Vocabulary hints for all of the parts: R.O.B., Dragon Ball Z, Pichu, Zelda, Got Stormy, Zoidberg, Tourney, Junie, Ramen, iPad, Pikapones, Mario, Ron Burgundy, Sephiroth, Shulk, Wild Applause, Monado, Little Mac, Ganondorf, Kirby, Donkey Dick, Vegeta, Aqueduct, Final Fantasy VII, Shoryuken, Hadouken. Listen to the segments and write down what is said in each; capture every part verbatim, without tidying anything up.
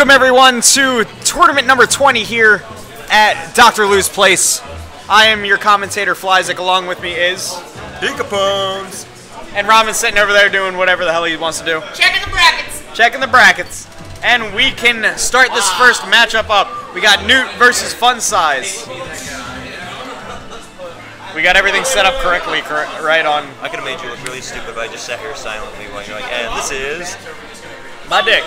Welcome everyone to tournament number twenty here at Doctor Lou's Place. I am your commentator, Flyzik. Along with me is Pikapones. And Ramen's sitting over there doing whatever the hell he wants to do. Checking the brackets. Checking the brackets. And we can start this wow. first matchup up. We got Newt versus Fun Size. We got everything set up correctly, cor right on. I could have made you look really stupid if I just sat here silently while you're like, and this is my dick.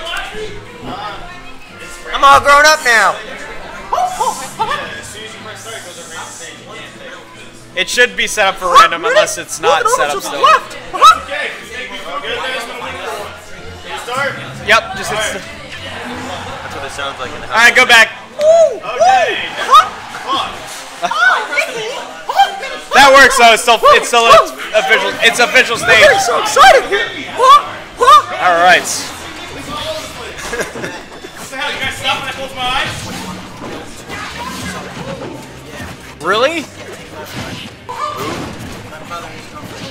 I'm all grown up now. It should be set up for random unless it's not set up still. Yep, just it's. That's what it sounds like in the house. Alright, go back. That works though. It's still it's still official. It's official stage. I'm so excited. All right. Really?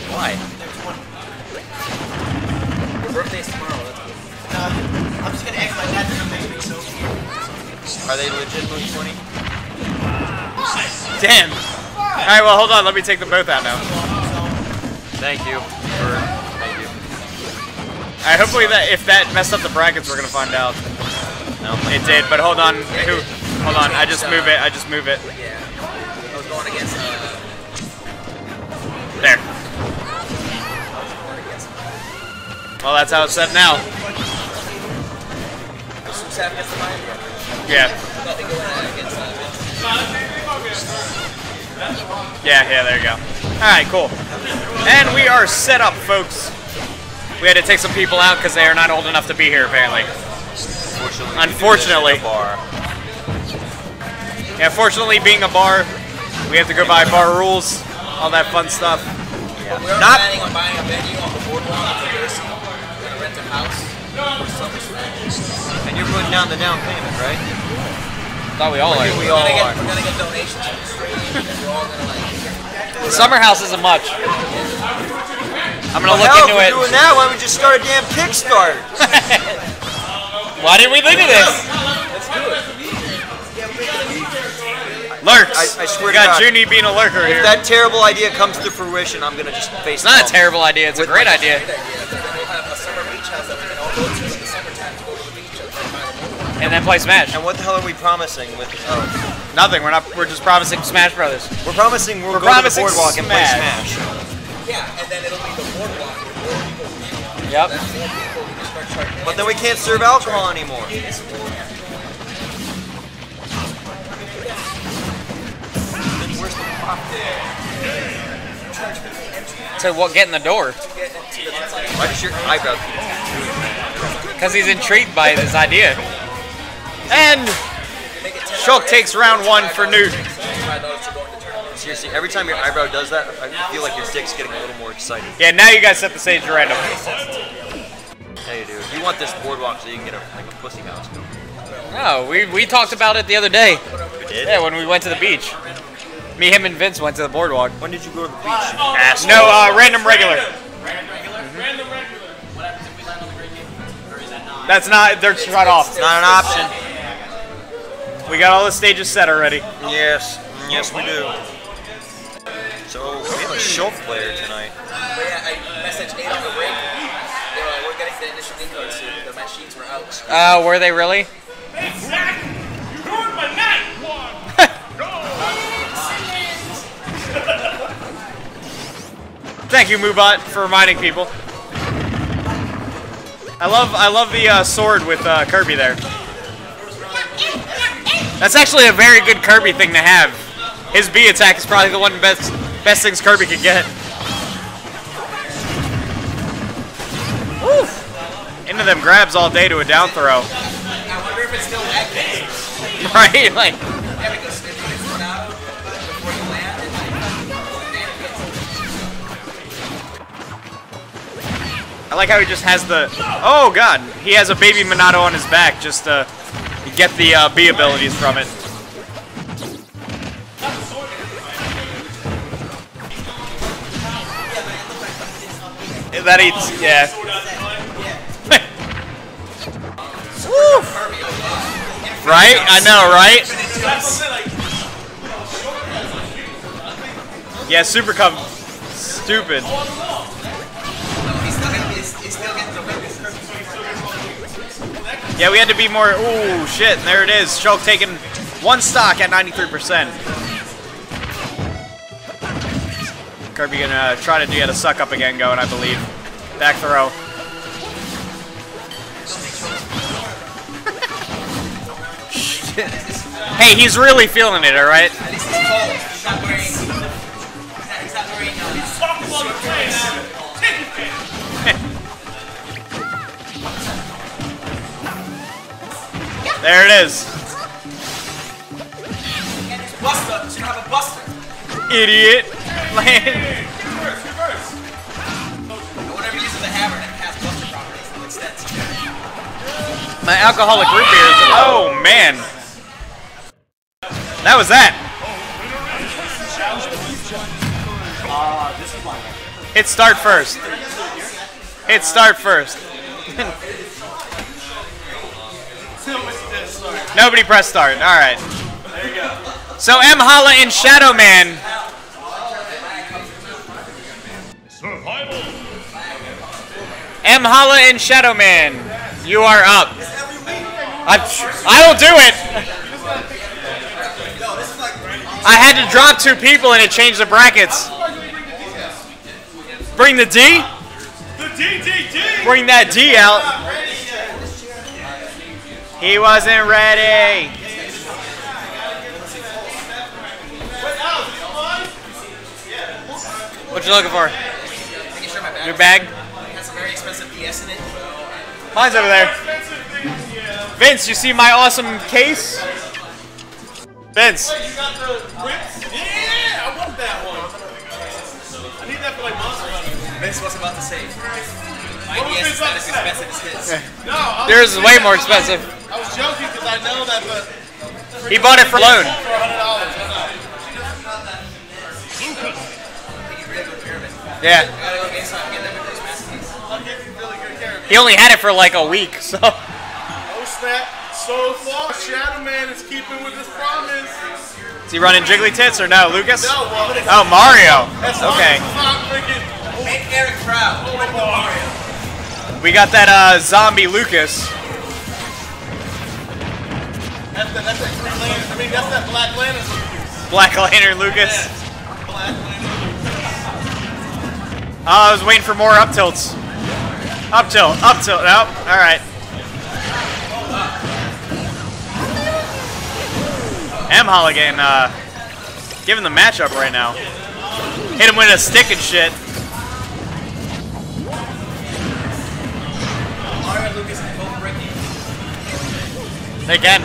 Why? Your birthday's tomorrow. Uh, I'm just gonna act like that to make me so weird. Are they legit moving twenty? Damn. All right. Well, hold on. Let me take them both out now. Thank you. For, thank you. All right. Hopefully that if that messed up the brackets, we're gonna find out. No, it did. But hold on. Who? Hold on. I just move it. I just move it. Yeah. I was going against. There. Well, that's how it's set now. Yeah. Yeah, yeah, there you go. Alright, cool. And we are set up, folks. We had to take some people out because they are not old enough to be here, apparently. Unfortunately. Unfortunately. Yeah, fortunately, being a bar, we have to go by bar rules, all that fun stuff. Yeah. We're not planning on buying a venue on the boardwalk. We're going to rent a house. And you're putting down the down payment, right? I thought we all are. We all are. We're gonna get donations from the street. We're all gonna like. The summer house isn't much. I'm gonna well, look hell, into if it. We're doing that. Why don't we just start a damn Kickstarter? Why didn't we think of this? Let's do it. Lurks. I, I swear we got to God. Junie being a lurker if here. If that terrible idea comes to fruition, I'm gonna just face. It's not a terrible idea. It's a great idea. And then play Smash. And what the hell are we promising with? Oh, nothing. We're not. We're just promising Smash Brothers. We're promising we'll we're going to the boardwalk Smash. and play Smash. Yeah, and then it'll be the boardwalk. With yep. People, but then we can't serve alcohol anymore. Where's the pop there? So what? Get in the door. Why does your eyebrow keep? Because he's intrigued by this idea. And Shulk takes round one for Newt. Seriously, every time your eyebrow does that, I feel like your dick's getting a little more excited. Yeah, now you guys set the stage random. Hey, dude, you want this boardwalk so you can get a, like, a pussy house. No, we, we talked about it the other day. We did? Yeah, when we went to the beach. Me, him, and Vince went to the boardwalk. When did you go to the beach, you asshole? No, uh, random regular. Random regular? Mm-hmm. Random regular. What happens if we land on the great game? Or is that not? That's not, they're shut off. It's not an option. We got all the stages set already. Yes, yes we do. So we have a Shulk player tonight. Yeah, I messaged Nate on the break. They were like, we're getting the initial input soon. The machines were out. Uh, were they really? Hey, Zach! You ruined my night! Thank you, Moobot, for reminding people. I love, I love the uh, sword with uh, Kirby there. That's actually a very good Kirby thing to have. His B attack is probably the one best best things Kirby could get. Woo! Into them grabs all day to a down throw. I wonder if it's still active. Right? Like. Yeah, because if it's Monado before you land, it's like. I like how he just has the. Oh God! He has a baby Monado on his back. Just uh. You get the uh, B abilities from it. That eats, yeah. Woo! Right? I know, right? Yeah, Super Cup. Stupid. Yeah, we had to be more. Ooh, shit. There it is. Shulk taking one stock at ninety-three percent. Kirby gonna try to do get a suck up again going, I believe. Back throw. Hey, he's really feeling it, alright? There it is. Idiot. Land. My alcoholic root beer is. Oh, man. That was that. Hit start first. Hit start first. Nobody press start. All right. There you go. So Mhalla and Shadowman. Survival. Mhalla and Shadowman, you are up. I I will do it. I had to drop two people and it changed the brackets. Bring the D? The D, D, D. Bring that D out. He wasn't ready. What you looking for? Your bag? That's a very expensive D S in it. Mine's over there. Vince, you see my awesome case? Vince. You got the rips? Yeah, I want that one. I need that for like monster money. Vince was about to say. What was Vince about to say? No, I was There's way more expensive. I was joking because I know that, but he bought it for loan. For one hundred dollars. Yeah. He only had it for like a week, so. Oh snap! So far, Shadow Man is keeping with his promise. Is he running Jiggly Tits or no, Lucas? No, well, oh, Mario. That's okay. Make Eric proud. We got that uh, zombie Lucas. That's that. That's that green lantern. I mean, that's that Black Lantern Lucas. Black Lantern Lucas. Yeah. Black Lantern. Oh, I was waiting for more up tilts. Up tilt, up tilt, nope, alright. Mhalla getting, uh, giving the matchup right now. Hit him with a stick and shit. They can.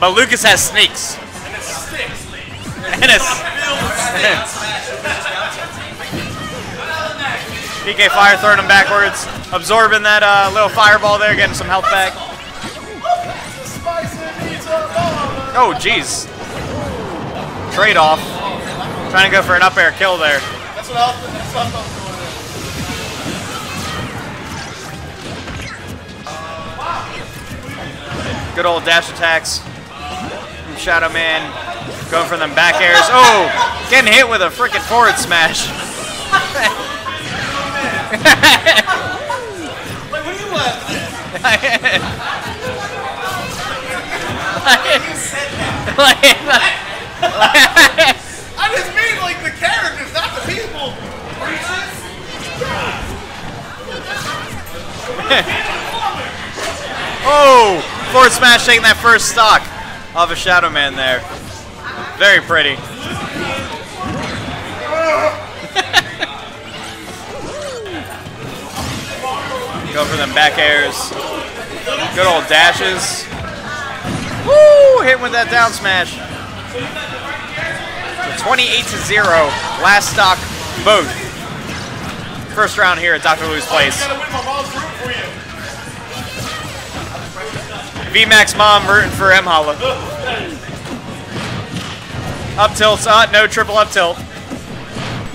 But Lucas has sneaks. And a stick. And a stick. P K Fire throwing him backwards, absorbing that uh, little fireball there, getting some health back. Oh, jeez. Trade off. Trying to go for an up air kill there. That's what I was. Good old dash attacks. Shadow Man going for them back airs. Oh, getting hit with a freaking forward smash. Wait, what do you want? I just mean like the characters, not the people. Oh, forward smash taking that first stock off of Shadow Man there. Very pretty. Go for them back airs. Good old dashes. Woo! Hit with that down smash. So twenty-eight to zero. Last stock, both. First round here at Doctor Lou's Place. V-Max mom rooting for Mhalla. Up tilts. Uh, no, triple up tilt.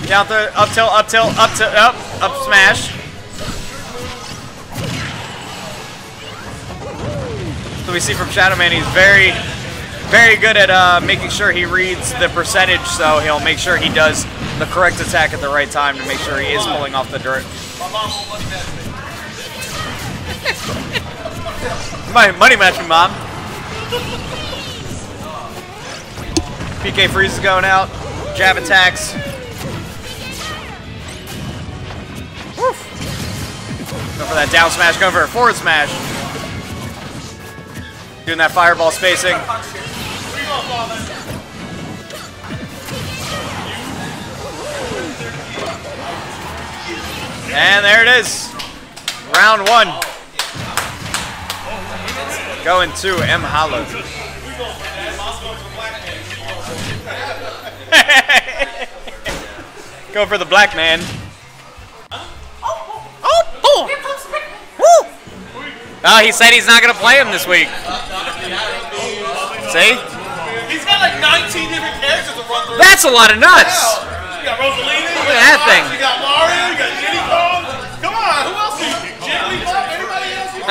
Down throw. Up tilt. Up tilt. Up tilt. Up. Up smash. we see from Shadowman, he's very, very good at uh, making sure he reads the percentage, so he'll make sure he does the correct attack at the right time to make sure he is pulling off the dirt. My money matching, Mom. P K freeze is going out. Jab attacks. Woof. Go for that down smash, go for a forward smash. Doing that fireball spacing. And there it is. Round one. Going to Mhalla. Go for the black man. Oh, he said he's not going to play him this week. See? He's got like nineteen different characters to run through. That's a lot of nuts. You got Rosalina, you got that thing. You got Mario, you got Jimmy Pong. Come on, who else is Jiggly Tits? Everybody else? He's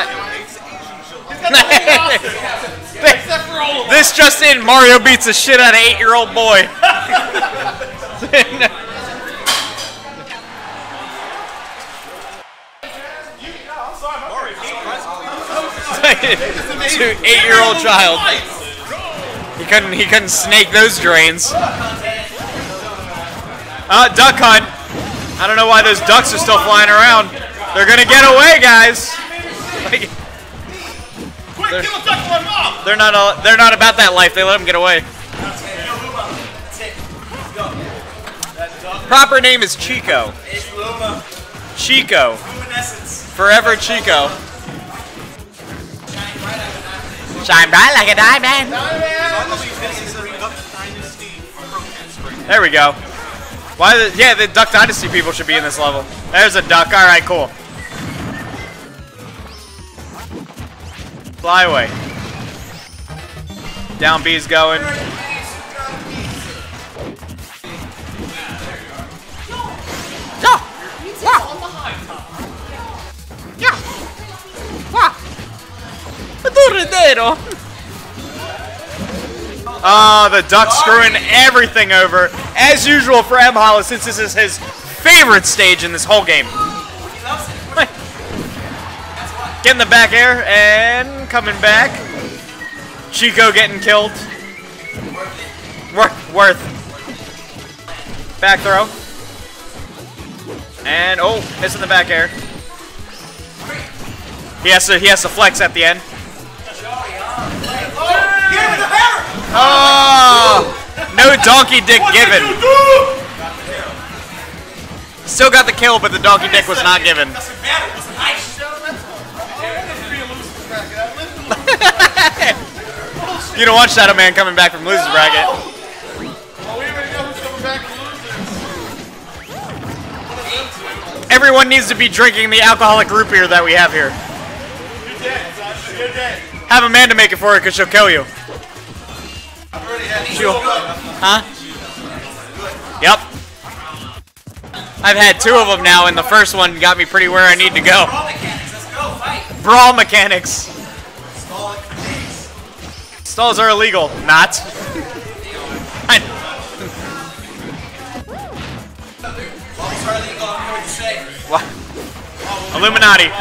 got the whole roster. Except for all of them. This just in, Mario beats the shit out of eight-year-old boy. To eight-year-old child. He couldn't he couldn't snake those drains. Uh duck hunt. I don't know why those ducks are still flying around. They're gonna get away, guys. Like, they're, they're not all, they're not about that life, they let them get away. Proper name is Chico. Chico. Forever Chico. Shine bright like a diamond. There we go. Why? The, yeah, the Duck Dynasty people should be in this level. There's a duck. All right, cool. Fly away. Down B's going. Oh, the duck screwing everything over. As usual for Mhalla, since this is his favorite stage in this whole game. Getting the back air and coming back. Chico getting killed. Worth, worth. Back throw. And oh, missing the back air. He has to, he has to flex at the end. Oh! No Donkey Dick given. Still got the kill, but the Donkey Dick was not given. You don't want Shadow Man coming back from loser's bracket. Everyone needs to be drinking the alcoholic root beer that we have here. Have Amanda make it for her because she'll kill you. She'll, huh? Yep. I've had two of them now, and the first one got me pretty where I need to go. Brawl mechanics. Stalls are illegal. Not. What? Illuminati.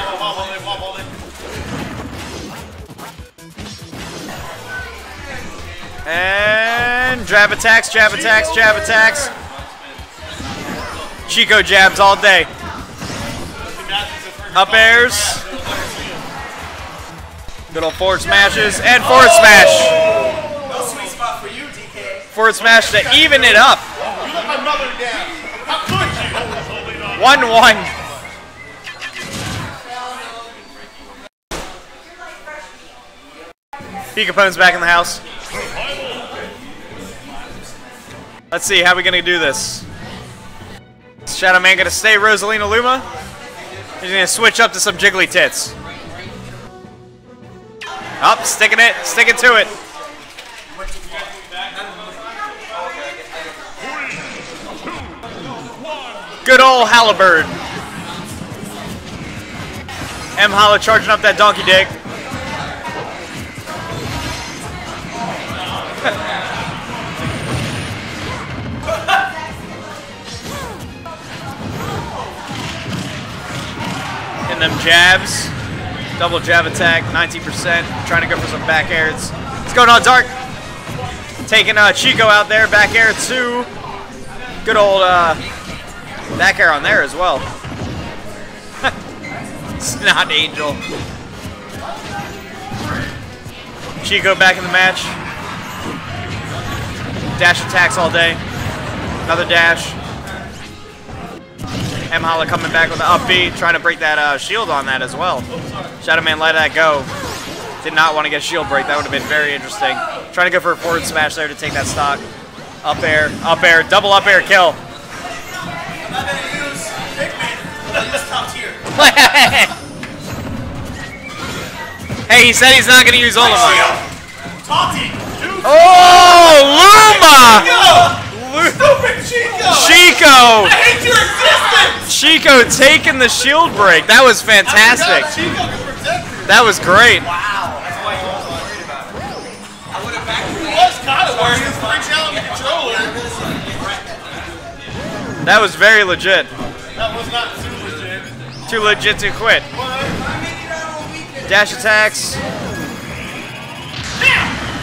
And jab attacks, jab attacks, jab attacks. Chico jabs all day. Up airs. Good old forward smashes and forward smash. Forward smash to even it up. one one. Pikapones back in the house. Let's see, how are we going to do this? Is Shadow Man going to stay Rosalina Luma? He's going to switch up to some Jiggly Tits. Up, sticking it, sticking to it. Good old Halliburd. Mhalla charging up that Donkey Dick. Hitting them jabs. Double jab attack, ninety percent. Trying to go for some back airs. What's going on, Dark? Taking uh, Chico out there. Back air two. Good old uh, back air on there as well. It's not Angel. Chico back in the match. Dash attacks all day. Another dash. Mhalla coming back with an upbeat, trying to break that uh, shield on that as well. Shadowman let that go. Did not want to get shield break. That would have been very interesting. Trying to go for a forward smash there to take that stock. Up air, up air, double up air kill. I'm not going to use Big Man. I'm just top tier. Hey, he said he's not going to use all of them. Oh, Luma! Stupid Chico! Chico! I hate your existence! Chico taking the shield break. That was fantastic. That was great. Wow. That's why you was worried about it. I would have backed you. He was kind of worried. He was reaching out the controller. That was very legit. That was not too legit. Too legit to quit. Dash attacks.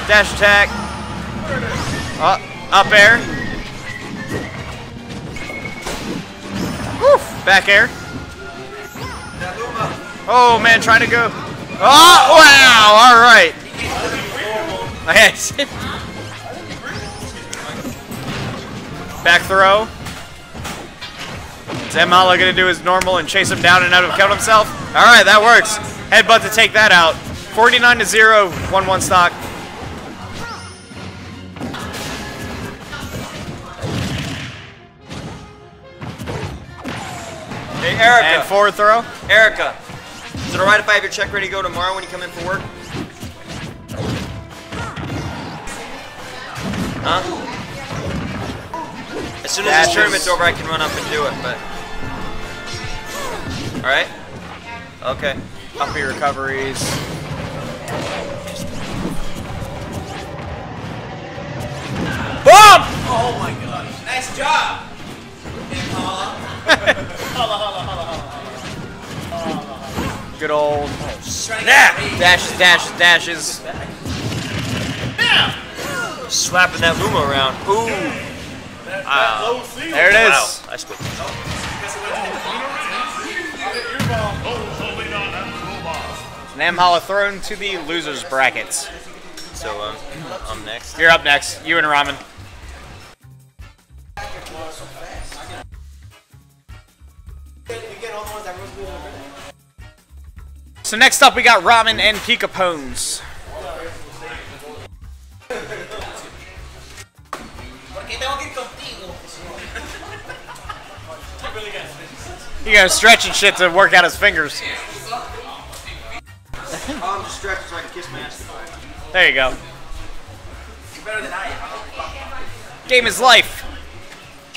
Dash attack. Uh, up air. Woof. Back air. Oh man, trying to go. Oh wow! All right. Back throw. Is Mhalla gonna do his normal and chase him down and out of count himself? All right, that works. Headbutt to take that out. forty-nine to zero. one one stock. Hey, Erica. And forward throw. Erica, is it alright if I have your check ready to go tomorrow when you come in for work? Huh? As soon as that this tournament's over, I can run up and do it, but... Alright? Okay. Up your recoveries. Boom! Oh my gosh. Nice job! Good old snap! Dashes, dashes, dashes. Slapping that Luma around. Ooh! Uh, there it is. Wow. I split. And Mhalla thrown to the losers brackets. So um, I'm next. You're up next. You and Ramen. So next up we got Ramen and Pikapones. You gotta stretch and shit to work out his fingers. I'm just stretching so I can kiss my ass. There you go. You're better than I am. Game is life.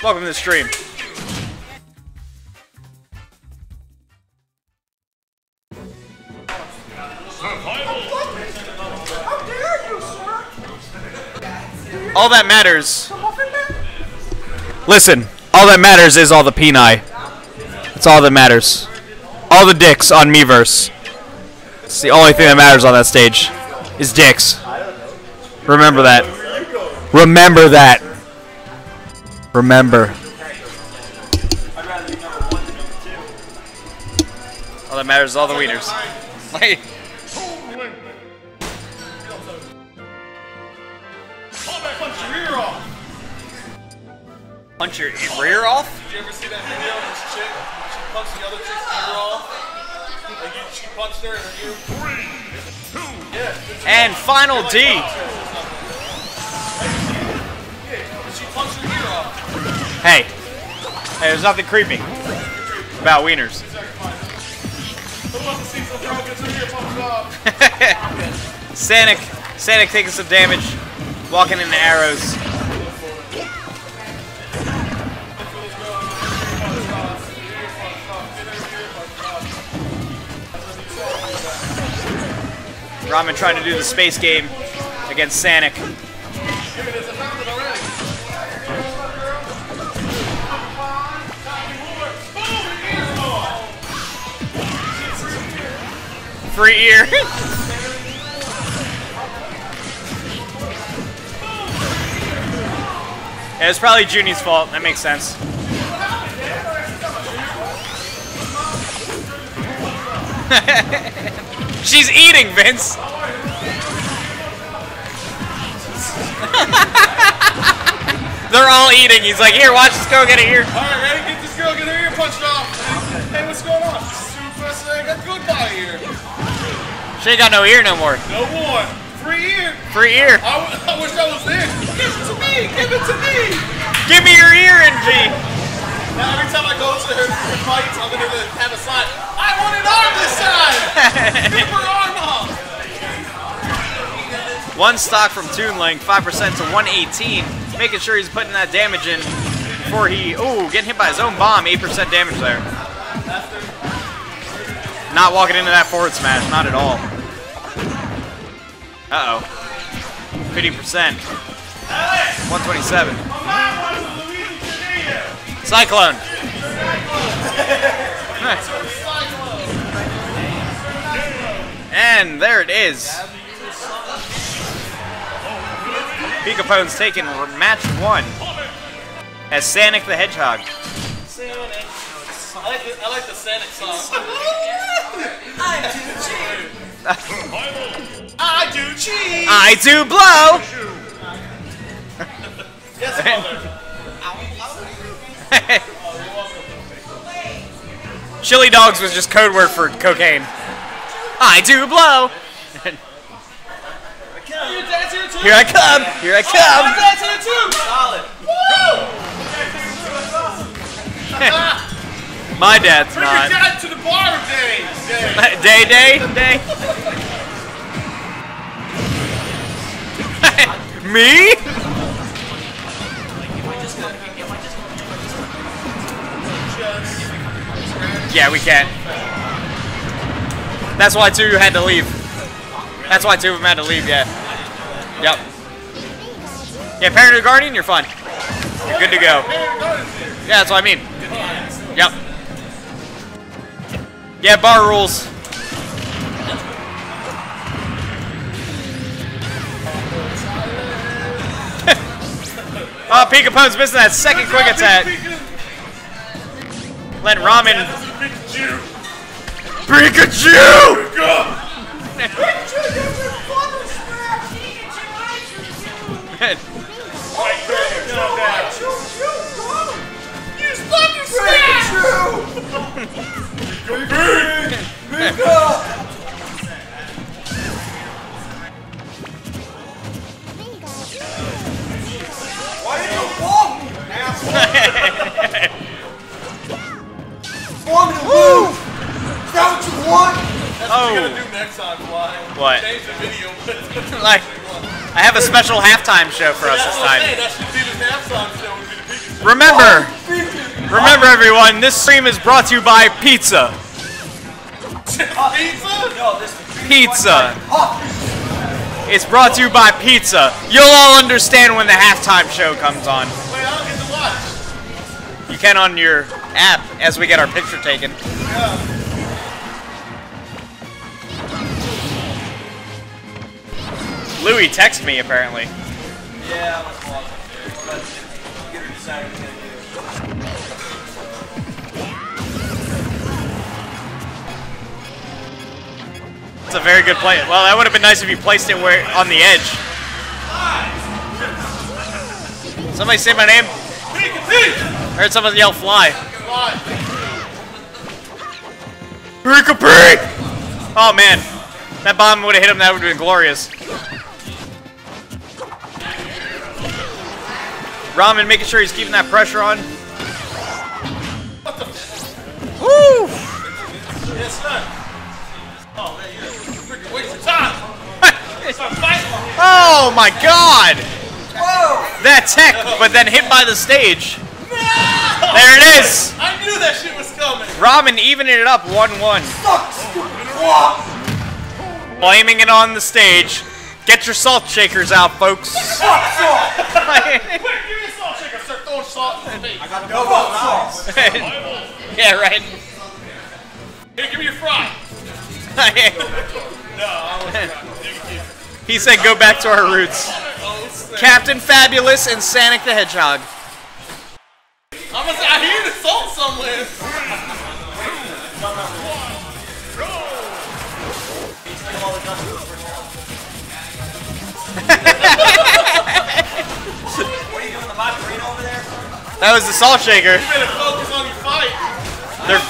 Welcome to the stream. All that matters. Listen, all that matters is all the peni. That's all that matters. All the dicks on Miiverse. It's the only thing that matters on that stage is dicks. Remember that. Remember that. Remember. All that matters is all the wieners. Like. Punch your rear off? Did you ever see that video of this chick? She punched the other chick's rear off. Like you, she punched her in her ear. Three, two, yeah. And final D. Hey. Hey, there's nothing creepy about wieners. Sanic. Sanic taking some damage. Walking into arrows. Ramen trying to do the space game against Sanic. Free ear. Yeah, it's probably Junie's fault. That makes sense. She's eating, Vince. They're all eating. He's like, here, watch this girl get an ear. All right, ready? Get this girl, get her ear punched off. Hey, what's going on? Super Saiyan got goodbye ear. She ain't got no ear no more. No more. Free ear. Free ear. I, I wish I was there. Give it to me. Give it to me. Give me your ear, N G. Now every time I go to her fights, I'm gonna have a sign. I want an arm this time. Super arm off. One stock from Toon Link, five percent to one eighteen. Making sure he's putting that damage in before he, oh, getting hit by his own bomb, eight percent damage there. Not walking into that forward smash, not at all. Uh-oh. fifty percent. one twenty-seven. Cyclone. And there it is. Pikapones taking match one as Sanic the Hedgehog. I like the, I like the Sanic song. I do cheese. I do cheese. I do blow. Yes, mother. Chili dogs was just code word for cocaine. I do blow. Here I come! Here I come! Oh, that's it too! Solid. Woo! My dad's Bring not. Bring your dad to the bar day! Day, day, day. Me? Yeah, we can't. That's why two had to leave. That's why two of them had to leave, yeah. Yep. Yeah, Parent or Guardian, you're fine. You're good to go. Yeah, that's what I mean. Yep. Yeah, bar rules. Oh, Pikapone's missing that second quick attack. Let Ramen. Pikachu! Head. What? Like, I have a special halftime show for us this time. Remember, remember everyone, this stream is brought to you by pizza. Pizza. It's brought to you by pizza. You'll all understand when the halftime show comes on. You can on your app as we get our picture taken. Louis texted me apparently. Yeah, I was lost there, but get her decided to do. It's a very good play. Well, that would have been nice if you placed it where on the edge. Somebody say my name. I heard someone yell fly. Oh man. That bomb would have hit him, that would have been glorious. Ramen making sure he's keeping that pressure on. Woo! Oh my god! Whoa. That tech, but then hit by the stage. No. There it is! I knew that shit was coming! Ramen evening it up one one. Blaming it on the stage. Get your salt shakers out, folks. Salt, salt. Quick, give me a salt shaker, sir. Throw salt in the face. I got no salt. Yeah, right. Here, give me your fry. He said go back to our roots. Captain Fabulous and Sanic the Hedgehog. I'm gonna say, I hear the salt somewhere. What are you doing, the margarita over there? That was the salt shaker. You better focus on your fight. They're,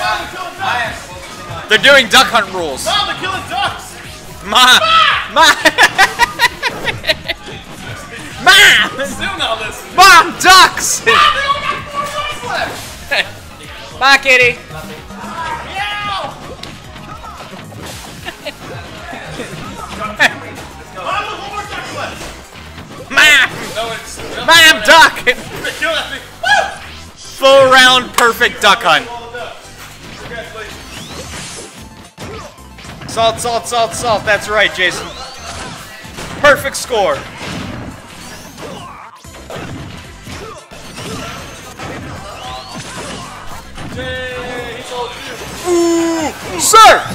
they're doing duck hunt rules. Mom, they're killing ducks. Ma. Ma. Mom! Still not listening. Mom, ducks! Mom, they only got four ducks left! Bye, kitty! Meow! Mom, there's one more duck left! Mom! No, it's... Mom, duck! Kill that thing! Woo! Full round perfect duck hunt. Congratulations. Salt, salt, salt, salt. That's right, Jason. Perfect score. Yay, he told you. Ooh, sir! He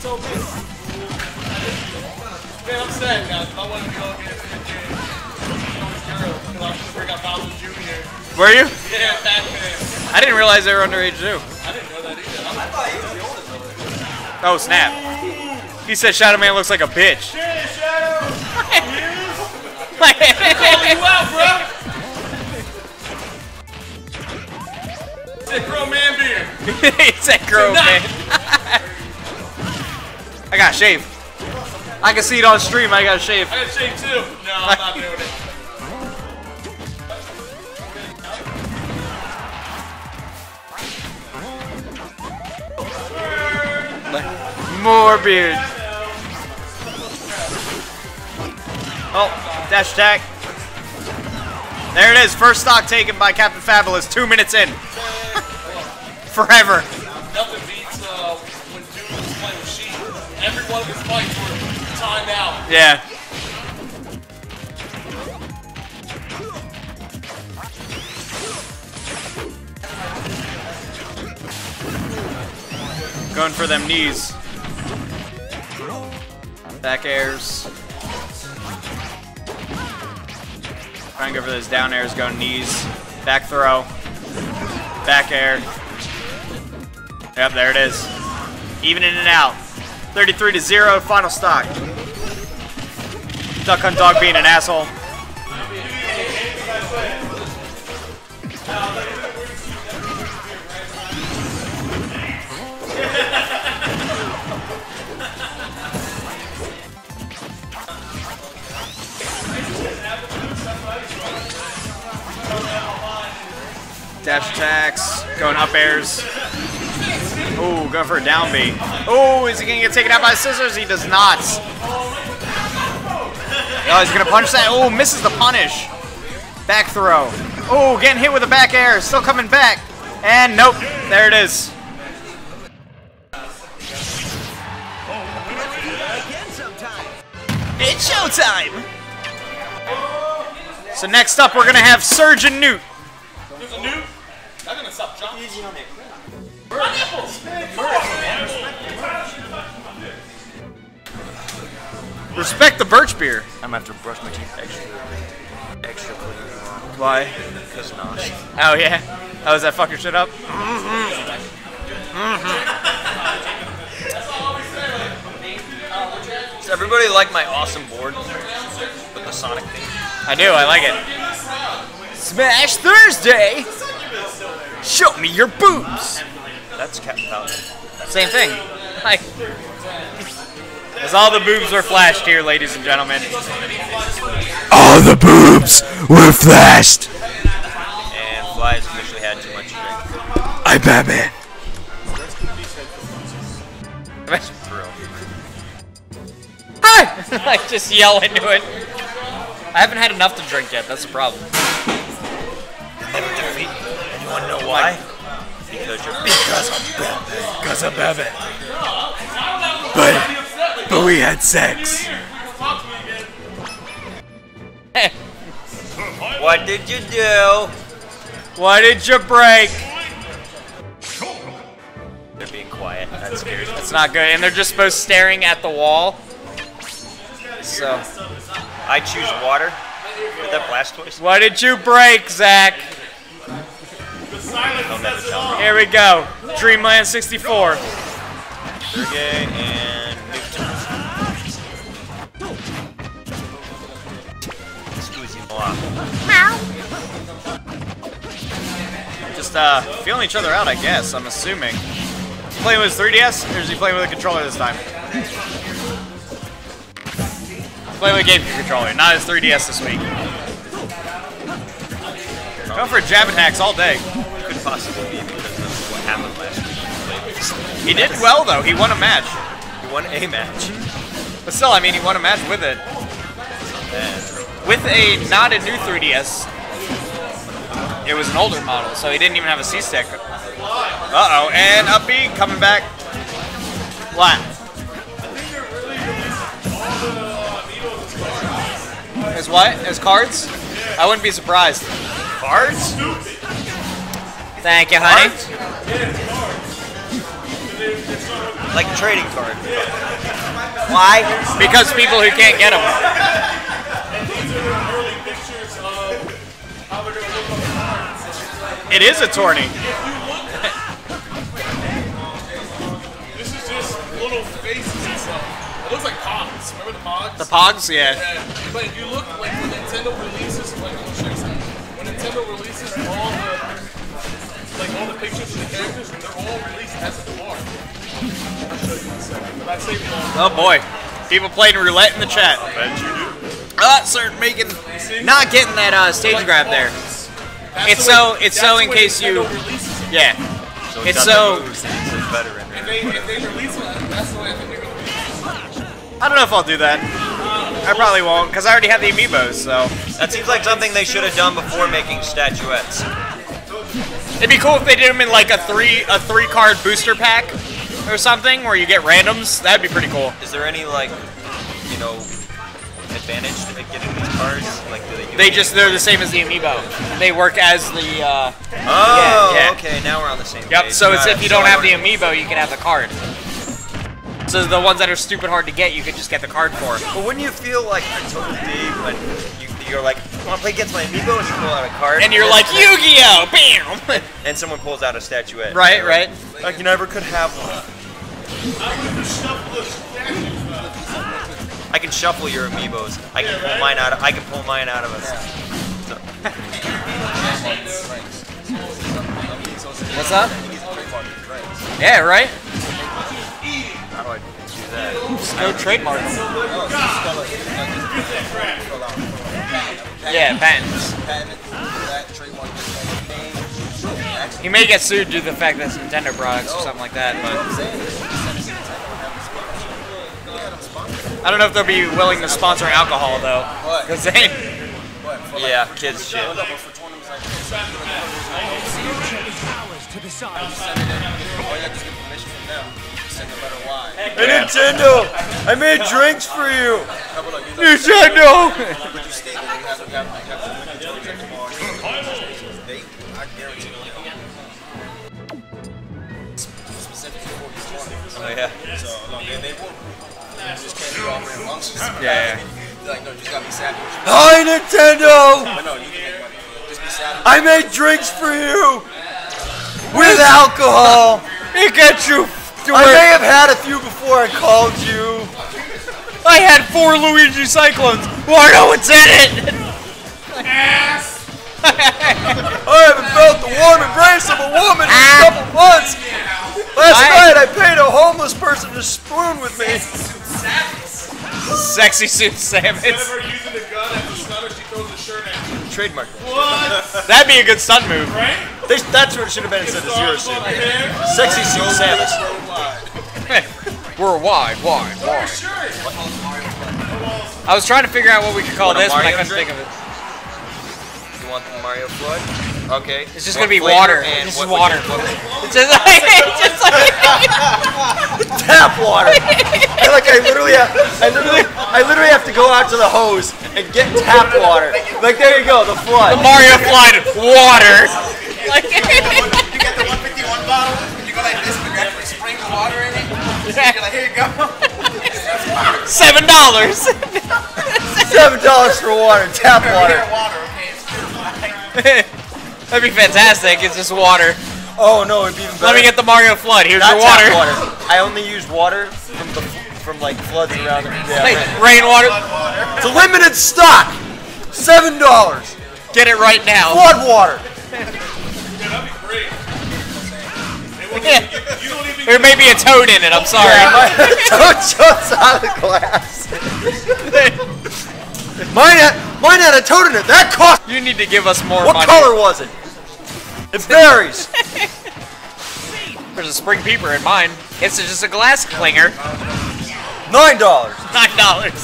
told me. Man, I'm sad now, because I wanted to go against the kid. I was girl, because I was going to bring out Bowser Junior Were you? Yeah, that man. I didn't realize they were underage, too. I didn't know that either. I thought he was the oldest brother. Oh, snap. Ooh. He said Shadow Man looks like a bitch. Shit, Shadow! I'm calling you out, bro! It's that grow man beer. It's that grow man. I gotta shave. I can see it on stream. I gotta shave. I gotta shave too. No, I'm not doing it. More beard. Oh, dash attack. There it is. First stock taken by Captain Fabulous. Two minutes in. Forever. Nothing beats uh, when dudes play with sheep. Every one of his fights were timed out. Yeah. Going for them knees. Back airs. Trying to go for those down airs, going knees. Back throw. Back air. Yep, there it is. Even in and out. thirty-three to zero, final stock. Duck Hunt Dog being an asshole. Dash attacks, going up airs. Ooh, going for a down B. Ooh, is he going to get taken out by scissors? He does not. Oh, he's going to punch that. Ooh, misses the punish. Back throw. Ooh, getting hit with a back air. Still coming back. And nope. There it is. It's showtime. So next up, we're going to have Surgeon Newt. There's a Newt. I'm going to stop jumping. My nipples! Respect the birch beer. I'm gonna have to brush my teeth extra, extra clean. Why? Because nosh. Oh yeah. Oh, does that fuck your shit up? Mm-hmm. Mm-hmm. Does everybody like my awesome board with the Sonic theme? I do. I like it. Smash Thursday. Show me your boobs. That's Captain Falcon. Same thing. Like, as all the boobs were flashed here, ladies and gentlemen. All the boobs were flashed. And Flies officially had too much to drink. I Batman. Hi! Like just yell into it. I haven't had enough to drink yet. That's the problem. Never defeat. You wanna know why? Because you're because I'm Batman. Because I'm Batman. But, but we had sex. What did you do? Why did you break? They're being quiet. I That's weird. That's not good. And they're just both staring at the wall. So I choose water for that Blastoise. What did you break, Zach? Here we go. Dreamland sixty-four. Sergey and Newton. Just uh, feeling each other out, I guess. I'm assuming. Playing with his three D S, or is he playing with a controller this time? Playing with a GameCube controller, not his three D S this week. Going for jabbing hacks all day. Could possibly be because of what happened last week. He did well though. He won a match. He won a match. But still, I mean, he won a match with it. With a not a new three D S. It was an older model, so he didn't even have a C stick. Uh oh, and up B coming back. Flat. As what? As cards? I wouldn't be surprised. Cards? Thank you, honey. Cards? Like trading card. Why? Because people who can't get them. It is a tourney. This is just little faces and stuff. It looks like Pogs. Remember the Pogs? The Pogs, yeah. yeah. But if you look, like, when Nintendo releases, like, when Nintendo releases all the, like, all the pictures of the characters, they're all released as a Noir. I'll show you in a second, but that's saving all. Oh, boy. People playing roulette in the chat. I bet you do. Ah, sir, making, not getting that uh, stage like grab there. It's so, way, it's so in case you, yeah. So it's so, if they, if they release it, that's the way I think they're going to I don't know if I'll do that. I probably won't, because I already have the Amiibos, so. That seems like something they should have done before making statuettes. It'd be cool if they did them in like a three a three card booster pack or something, where you get randoms. That'd be pretty cool. Is there any, like, you know, advantage to getting these cards? Like, do they do They just, they're the same as the Amiibo. They work as the, uh... Oh, yeah, yeah. Okay, now we're on the same page. Yep, so it's if you don't have the Amiibo, you can have the card. So the ones that are stupid hard to get, you could just get the card for. But wouldn't you feel like a total D when you, you're like, I want to play against my Amiibo and you pull out a card? And you're like, Yu-Gi-Oh! Bam! And someone pulls out a statuette. Right, right. Like, like, you never could have one. I can shuffle your Amiibos. I can pull mine out of, I can pull mine out of us. What's up? Yeah, right? How do I do that? Just go trademark them. Yeah, patents. He may get sued due to the fact that it's Nintendo products or something like that, but I don't know if they'll be willing to sponsor alcohol though. Cause they yeah, kids shit. Hey, Nintendo! I made drinks for you! Nintendo! Oh, yeah. Yeah, yeah. Hi, Nintendo! I made drinks for you! With alcohol! It gets you. I may have had a few before I called you. I had four Luigi Cyclones. Why no one's in it? Ass. I haven't felt the warm embrace of a woman in a couple months. Last night I paid a homeless person to spoon with me. Sexy suit savage. Instead of her using a gun at the stunner, she throws a shirt at you. Trademark. What? That'd be a good stunt move. Right? They, that's what it should have been instead of zero suit. Sexy suit savage. We're wide, wide, wide. I was trying to figure out what we could call this, but I couldn't think of it. You want the Mario flood? Okay. It's just gonna be water. It's just water. It's just like just like tap water. Like I literally, have, I literally, I literally have to go out to the hose and get tap water. Like there you go, the flood. The Mario flood water. Like you get the one fifty-one bottle. You go like this, but you actually sprinkle water in it. Exactly. Like, here you go. Seven dollars. Seven dollars for water. Tap water. water okay? It's like... That'd be fantastic. It's just water. Oh no, it'd be even better. Let me get the Mario flood. Here's Not your water. Tap water. I only use water from the from like floods around the yeah, hey, rain. Rainwater. It's a limited stock. Seven dollars. Get it right now. Flood water. Yeah, that'd be great. There may be a toad in it, I'm sorry. Yeah, my toad jumps out of the glass. mine, had, mine had a toad in it. That cost... You need to give us more what money. What color was it? It varies. There's a spring peeper in mine. It's just a glass clinger. Nine dollars. Nine dollars.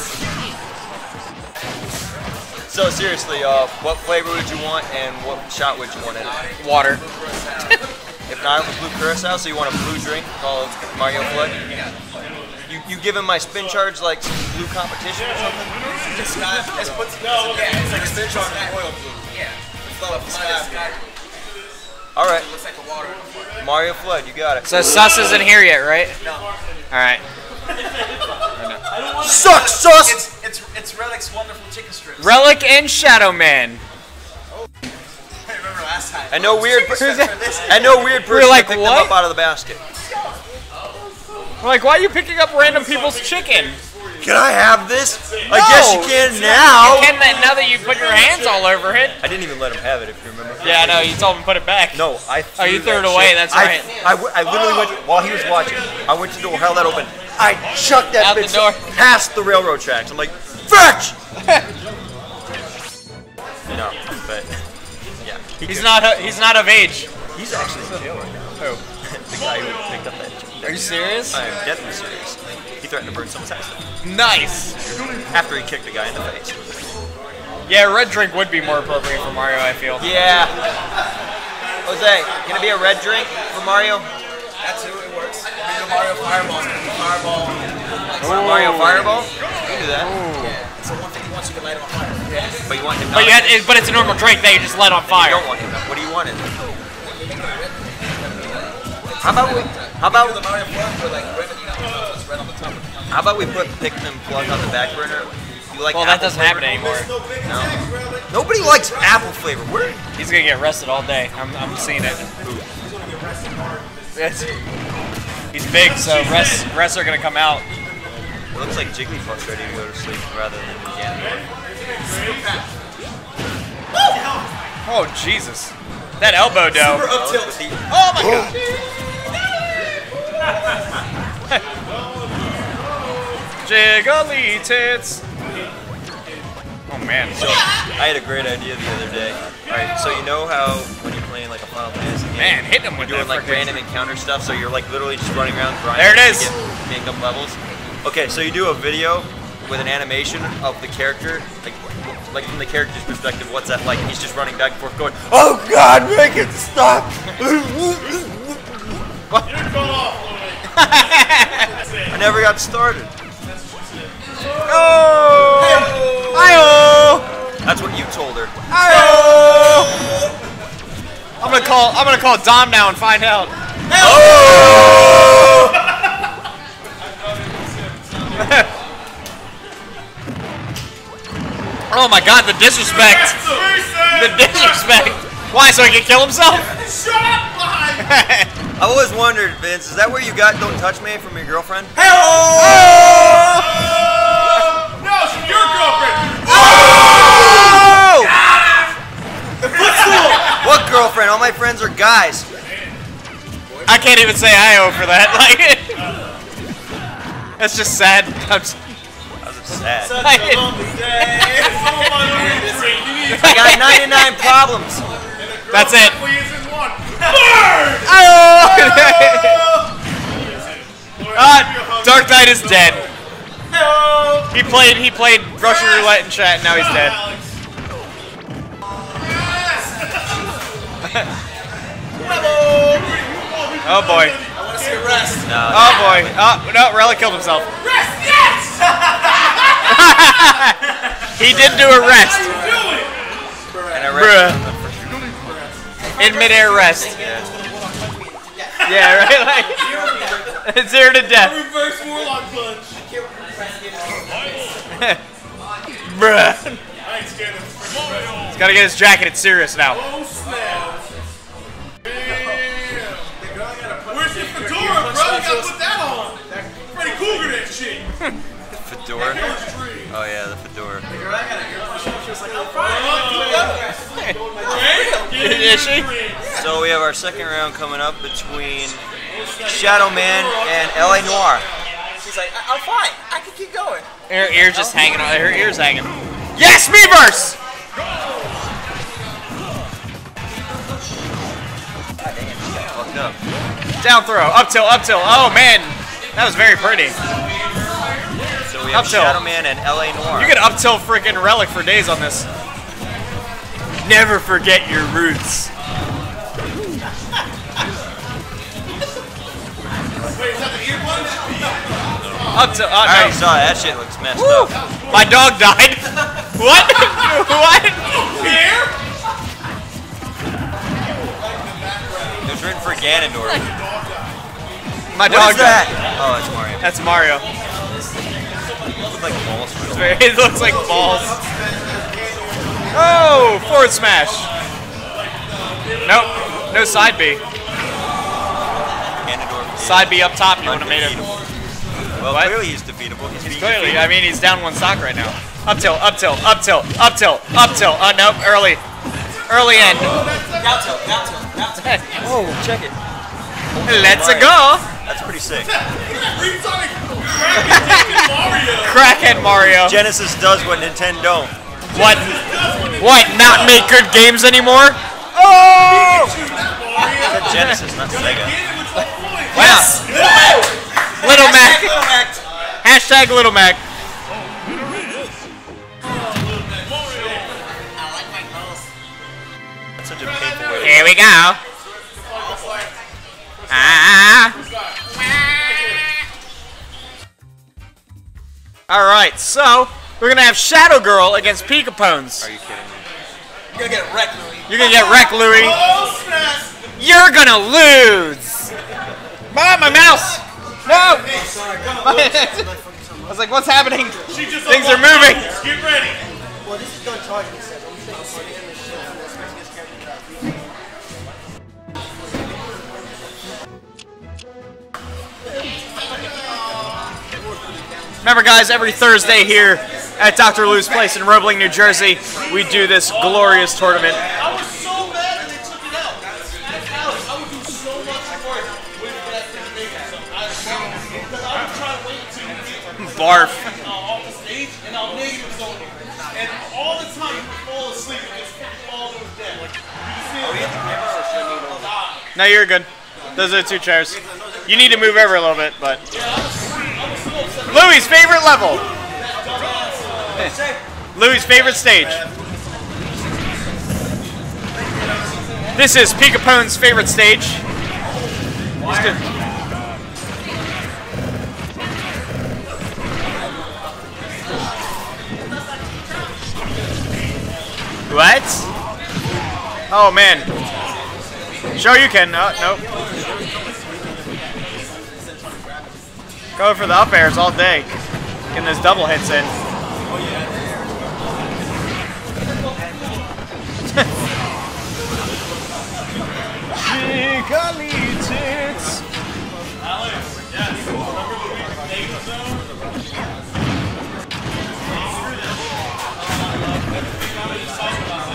So seriously, uh, what flavor would you want and what shot would you want in it? Water. If not, it was blue curacao, so you want a blue drink called Mario Flood. You, you give him my spin charge like some blue competition or something? It's not, it's, it's, it's, no, yeah, it's like a spin charge and oil blue. Yeah. It's not a sky blue. Alright. It looks like a water. Mario Flood, you got it. So Sus isn't here yet, right? No. Alright. Suck, Sus! It's, it's, it's Relic's wonderful chicken strips. Relic and Shadowman. I know weird. I know weird person like, picked what? them up out of the basket. We're like, why are you picking up random people's chicken? Can I have this? No, I guess you can now. You can that now that you put your hands all over it. I didn't even let him have it, if you remember. Yeah, I know. You told him to put it back. No, I. Threw oh, you threw it away. Shit. That's right. I, I, I literally went while he was watching. I went to the door, held that open. I chucked that out bitch the door. past the railroad tracks. I'm like, fetch. You know, but. He he's could. not. He's not of age. He's actually in jail right now. Who? The guy who picked up that chicken. Are you serious? I am definitely serious. He threatened to burn someone's house down. Nice. After he kicked the guy in the face. Yeah, red drink would be more appropriate for Mario, I feel. Yeah. Jose, gonna be a red drink for Mario? That's who it works. Be Mario Fireball. Fireball. Ooh. Mario Fireball. You do that. Yeah. So one thing he wants you to light on fire. Yes. But you want him but, you had, it, but it's a normal drink that you just let on fire. You don't want him. What do you want in there? How about we... How about... How about we put Pikmin plug on the back burner? You like well, that doesn't flavor? happen anymore. No. Nobody likes apple flavor. Where? He's gonna get arrested all day. I'm, I'm seeing it. That's, he's big, so rests, rests are gonna come out. It looks like Jigglypuff's ready to go to sleep rather than the janitor. Oh Jesus! That elbow dough. Super up tilt. Oh my God! Jiggly tits. Oh man! So I had a great idea the other day. All right, so you know how when you're playing like a Final Fantasy game, man, hit them with doing like random encounter stuff. So you're like literally just running around grinding. There it is. To get, make up levels. Okay, so you do a video with an animation of the character, like, like from the character's perspective, what's that like? He's just running back and forth, going, "Oh God, make it stop!" I never got started. Oh, I-oh. That's what you told her. I-oh. I'm gonna call. I'm gonna call Dom now and find out. Oh. Oh my God, the disrespect! The disrespect! Why, so he can kill himself? Shut up, behind me! I always wondered, Vince, is that where you got "Don't Touch Me" from your girlfriend? Hello! Oh! No, it's from your girlfriend! Oh! Oh! What girlfriend? All my friends are guys. I can't even say I owe for that. Like, that's just sad. I'm just Sad. Such I a lonely day. I got ninety-nine problems. That's it. Oh! Ah, Dark Knight is dead. He played. He played Russian roulette in chat. And now he's dead. Oh boy. I want to see rest. Oh boy. Oh no, Relic killed himself. Rest yes. He did do a rest. And a rest. In midair rest. Yeah, yeah, right? Like, zero to death. Bruh. He's gotta get his jacket. It's serious now. Oh, snap. Where's his fedora, bro? You gotta put that on. Freddy Cougar that shit. The fedora? Oh, yeah, the fedora. So we have our second round coming up between Shadowman and L A. Noir. She's like, I'm fine. I can keep going. Her ear's just hanging on. Her ear's hanging. Yes, me verse. Fucked up. Down throw. Up till. Up till. Oh man, that was very pretty. So we have Shadowman and L A. Noir. You can up till freaking Relic for days on this. Never forget your roots. Up to, uh, I already no. saw it. That shit looks messed Woo. Up. My dog died. What? What? Here? It was written for Ganondorf. My dog what is died. That? Oh, that's Mario. That's Mario. It looks like balls. Very, it looks like balls. Oh, forward smash. Nope. No side B. Side B up top. You want to make it? Well, what? Clearly he's defeatable. He's, he's clearly. Defeated. I mean, he's down one stock right now. Up tilt, up tilt, up tilt, up tilt, up tilt. Oh nope, early, early end. Down tilt, down tilt, down tilt. Oh, check it. Let's go. That's pretty sick. Crackhead Mario. Genesis does what Nintendo don't. What? What? Not make good games anymore? Oh! That Genesis, not Sega. Wow. Little Mac. Little Mac. Hashtag Little Mac. Here we go. Ah. Alright, so we're going to have Shadow Girl against Pikapones. Are you kidding me? You're going to get wrecked, Louis. You're going to get wrecked, Louis. You're going to lose. Mom, my mouse. No! I was like, what's happening? She just Things are moving! Get ready! Well, this is going to charge me, Seth. I'm just going to sit in this shit. I'm just going to get scared of you. Remember, guys, every Thursday here at Doctor Lou's Place in Roebling, New Jersey, we do this glorious tournament. Barf. And all the time you fall asleep and just fall to death. No, you're good. Those are the two chairs. You need to move over a little bit, but. Louis' favorite level. Louis' favorite stage. This is Pikapone's favorite stage. What? Oh man. Sure you can. Uh, nope. Go for the up airs all day. Getting those double hits in. Jiggly Tits. Alex, yes. Remember the week Nate zone?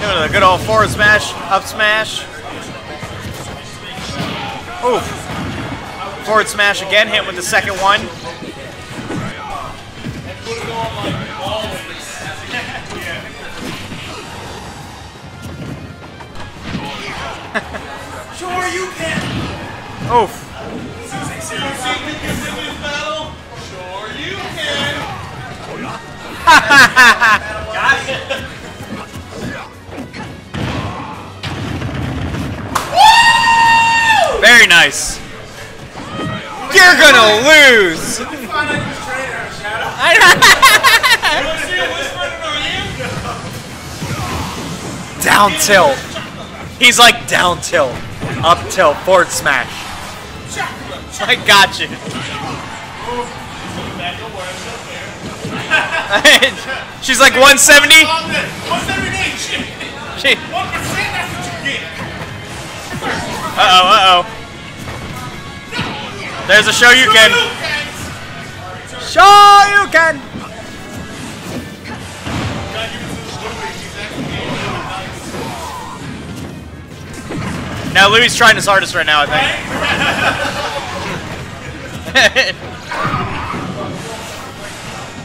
Doing a good old forward smash, up smash. Ooh. Forward smash again, hit with the second one. Sure you can. Oof. Sure you can. Got it. Very nice. You're gonna lose. Down tilt. He's like down tilt, up tilt, forward smash. I got you. She's like one seventy? She. Uh-oh, uh-oh. There's a Shoryuken. Shoryuken! Now Louis trying his hardest right now, I think.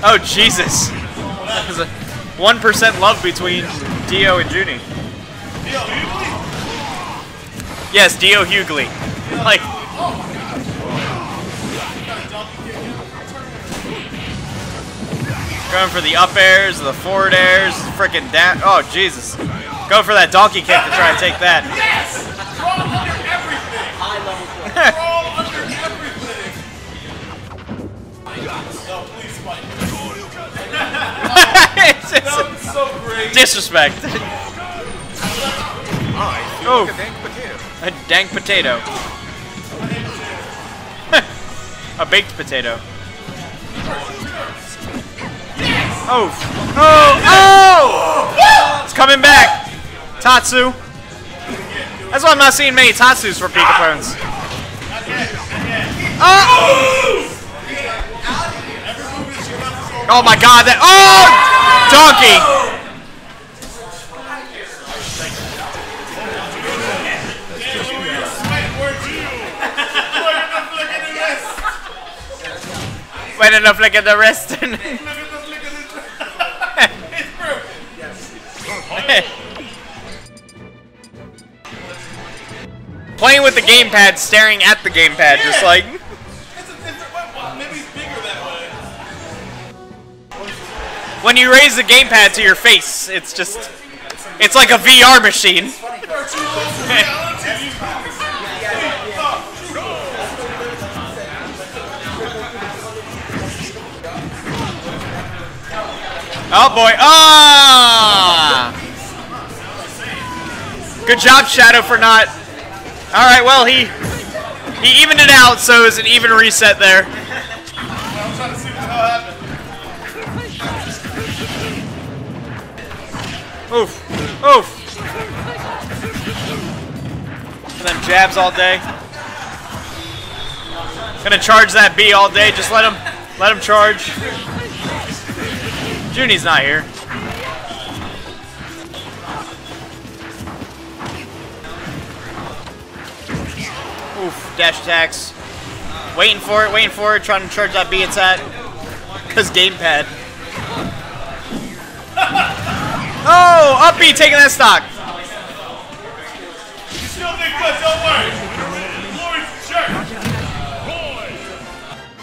Oh, Jesus. That was a one percent love between Dio and Junie. Yes, Dio Hughley. Like. Going for the up airs, the forward airs, freaking down. Oh, Jesus. Go for that donkey kick to try and take that. Yes! Crawl under everything! High level play. Crawl under everything! No, please fight. That was so great. Disrespect. Oh. Dank potato. A dank potato. A baked potato. Oh. Oh. Oh! It's coming back. Tatsu. That's why I'm not seeing many Tatsus for Pikapones. Oh! Oh my god, that. Oh! Donkey! Wait enough, look at the rest. Playing with the gamepad, staring at the gamepad, yeah. Just like. It's a different one. Maybe it's bigger that way. When you raise the gamepad to your face, it's just. It's like a V R machine. Oh boy. Ah! Good job, Shadow, for not. All right, well he he evened it out, so it was an even reset there. I'm trying to see what the hell happened. Oof, oof. And then jabs all day. Gonna charge that B all day. Just let him let him charge. Junie's not here. Dash attacks. Waiting for it, waiting for it, trying to charge that B attack. Cause gamepad. Oh, up B taking that stock. You still think good, don't worry. Louis jerk.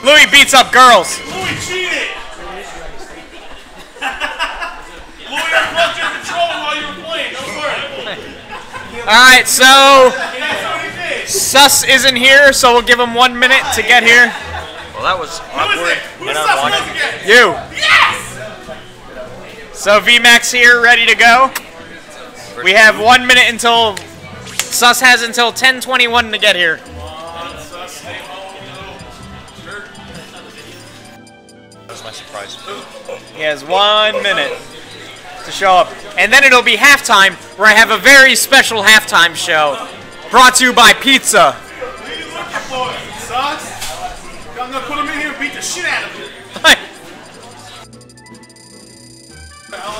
Louis beats up girls. Louis cheated. Louis unplugged your controller while you were playing, don't worry. Alright, so Sus isn't here, so we'll give him one minute to get here. Well, that was awkward. Who is it? Who's Sus again? You. Yes! So V-Max here, ready to go. We have one minute until... Sus has until ten twenty-one to get here. Come on, Sus, stay home, little jerk. That was my surprise. He has one minute to show up. And then it'll be halftime, where I have a very special halftime show. Brought to you by pizza. What are you looking for? Socks? I'm gonna put him in here and beat the shit out of him.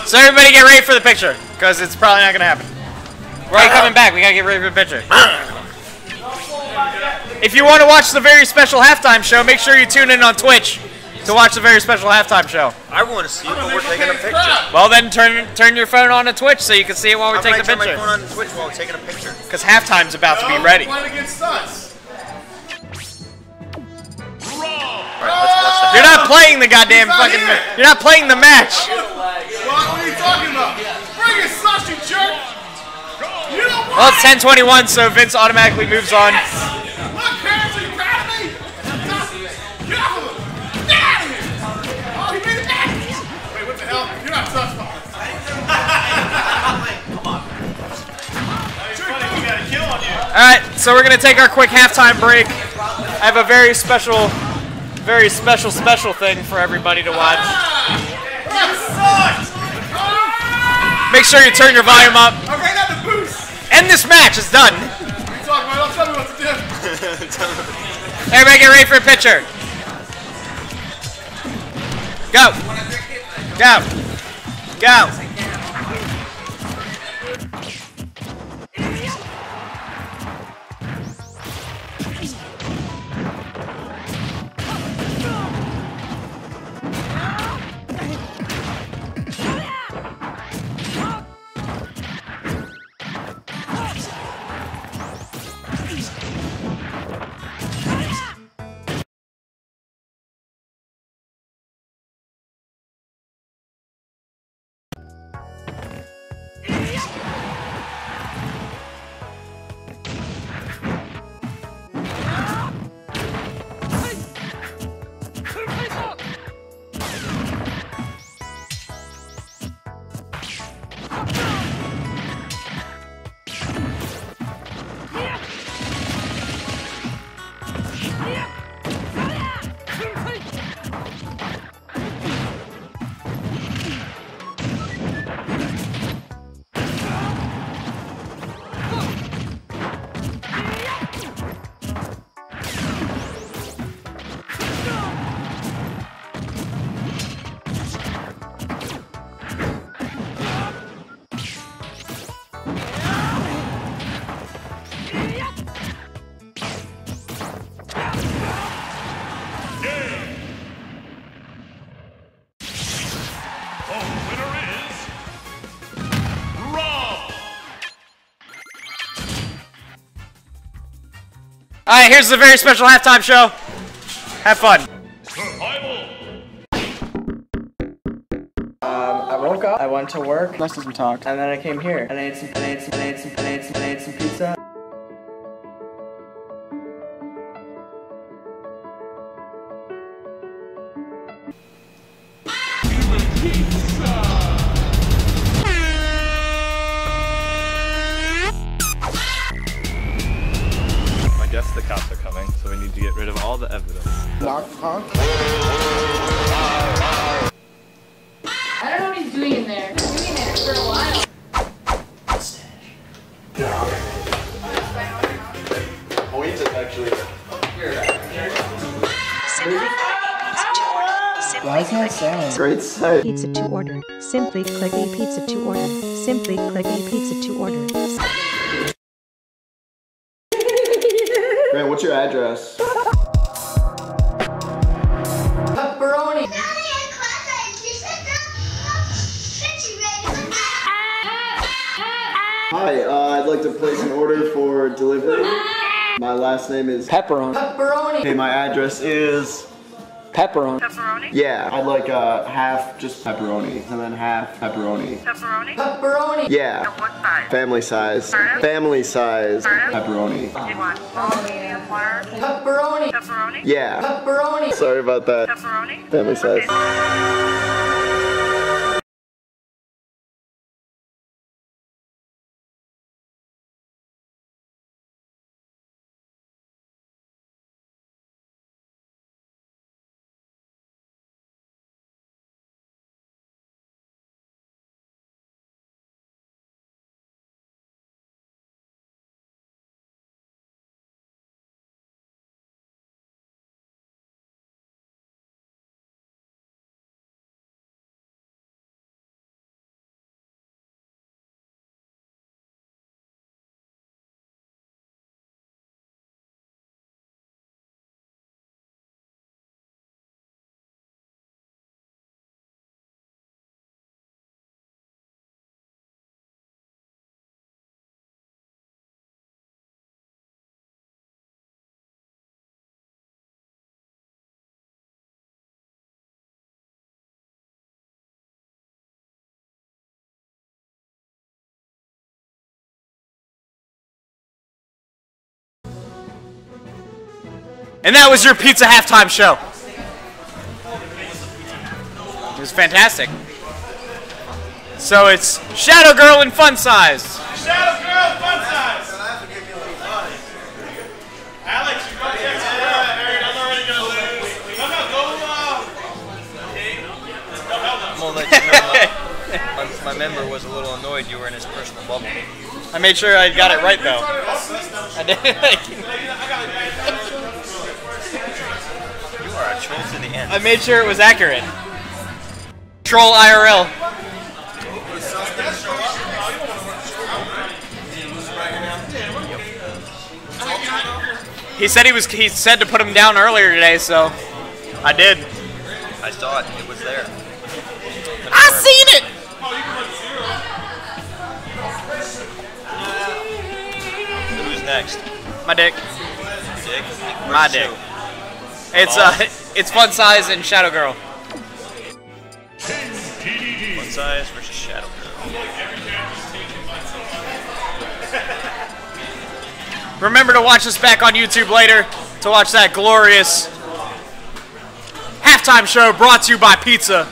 So everybody get ready for the picture, because it's probably not gonna happen. We're already coming back, we gotta get ready for the picture. If you want to watch the very special halftime show, make sure you tune in on Twitch to watch the very special halftime show. I want to see it, but we're taking a picture. Well then, turn turn your phone on to Twitch so you can see it while we're I'm taking a picture. I'm turn my phone on to Twitch while we're taking a picture. Because halftime's about no, to be ready. Playing against us. All right, let's watch that. You're not playing the goddamn He's fucking. Ma you're not playing the match. What are you talking about? Bring it, Sus, you jerk. You don't want. Well, it's ten twenty-one, so Vince automatically moves on. Yes. Alright, so we're going to take our quick halftime break. I have a very special, very special, special thing for everybody to watch. Make sure you turn your volume up. I ran out the boost. End this match. It's done. What are you talking about? Tell me what to do. Everybody get ready for a picture. Go. Go. Go. Alright, here's the very special halftime show. Have fun. Um, I woke up, I went to work, less as we talked, and then I came here. And I ate some, and I ate some, and I ate some, and I ate some, and I ate some pizza. Pizza to order. Simply click a pizza to order. Simply click a pizza to order. Man, what's your address? Pepperoni. Hi, uh, I'd like to place an order for delivery. My last name is Pepperoni. Pepperoni. Okay, my address is Pepperoni. Pepperoni? Yeah, I'd like uh, half just pepperoni, and then half pepperoni. Pepperoni? Pepperoni! Yeah. And what size? Family size. Pardon? Family size. Pardon? Pepperoni. You want small, medium, large? Pepperoni! Pepperoni? Yeah. Pepperoni! Sorry about that. Pepperoni? Family size. Okay. And that was your pizza halftime show. It was fantastic. So it's Shadow Girl and Fun Size. Shadow Girl, Fun Size. Alex, you got the extra round. I'm already gonna lose. Come on, go. Come on, gonna let you know my, my member was a little annoyed you were in his personal bubble. I made sure I got it right though. I did. You are a troll to the end. I made sure it was accurate. Troll I R L. He said he was. He said to put him down earlier today, so I did. I saw it. It was there. I seen it. So who's next? My dick. Your dick. My dick. It's uh, it's Fun Size and Shadow Girl. Fun Size versus Shadow Girl. Remember to watch us back on YouTube later to watch that glorious halftime show brought to you by pizza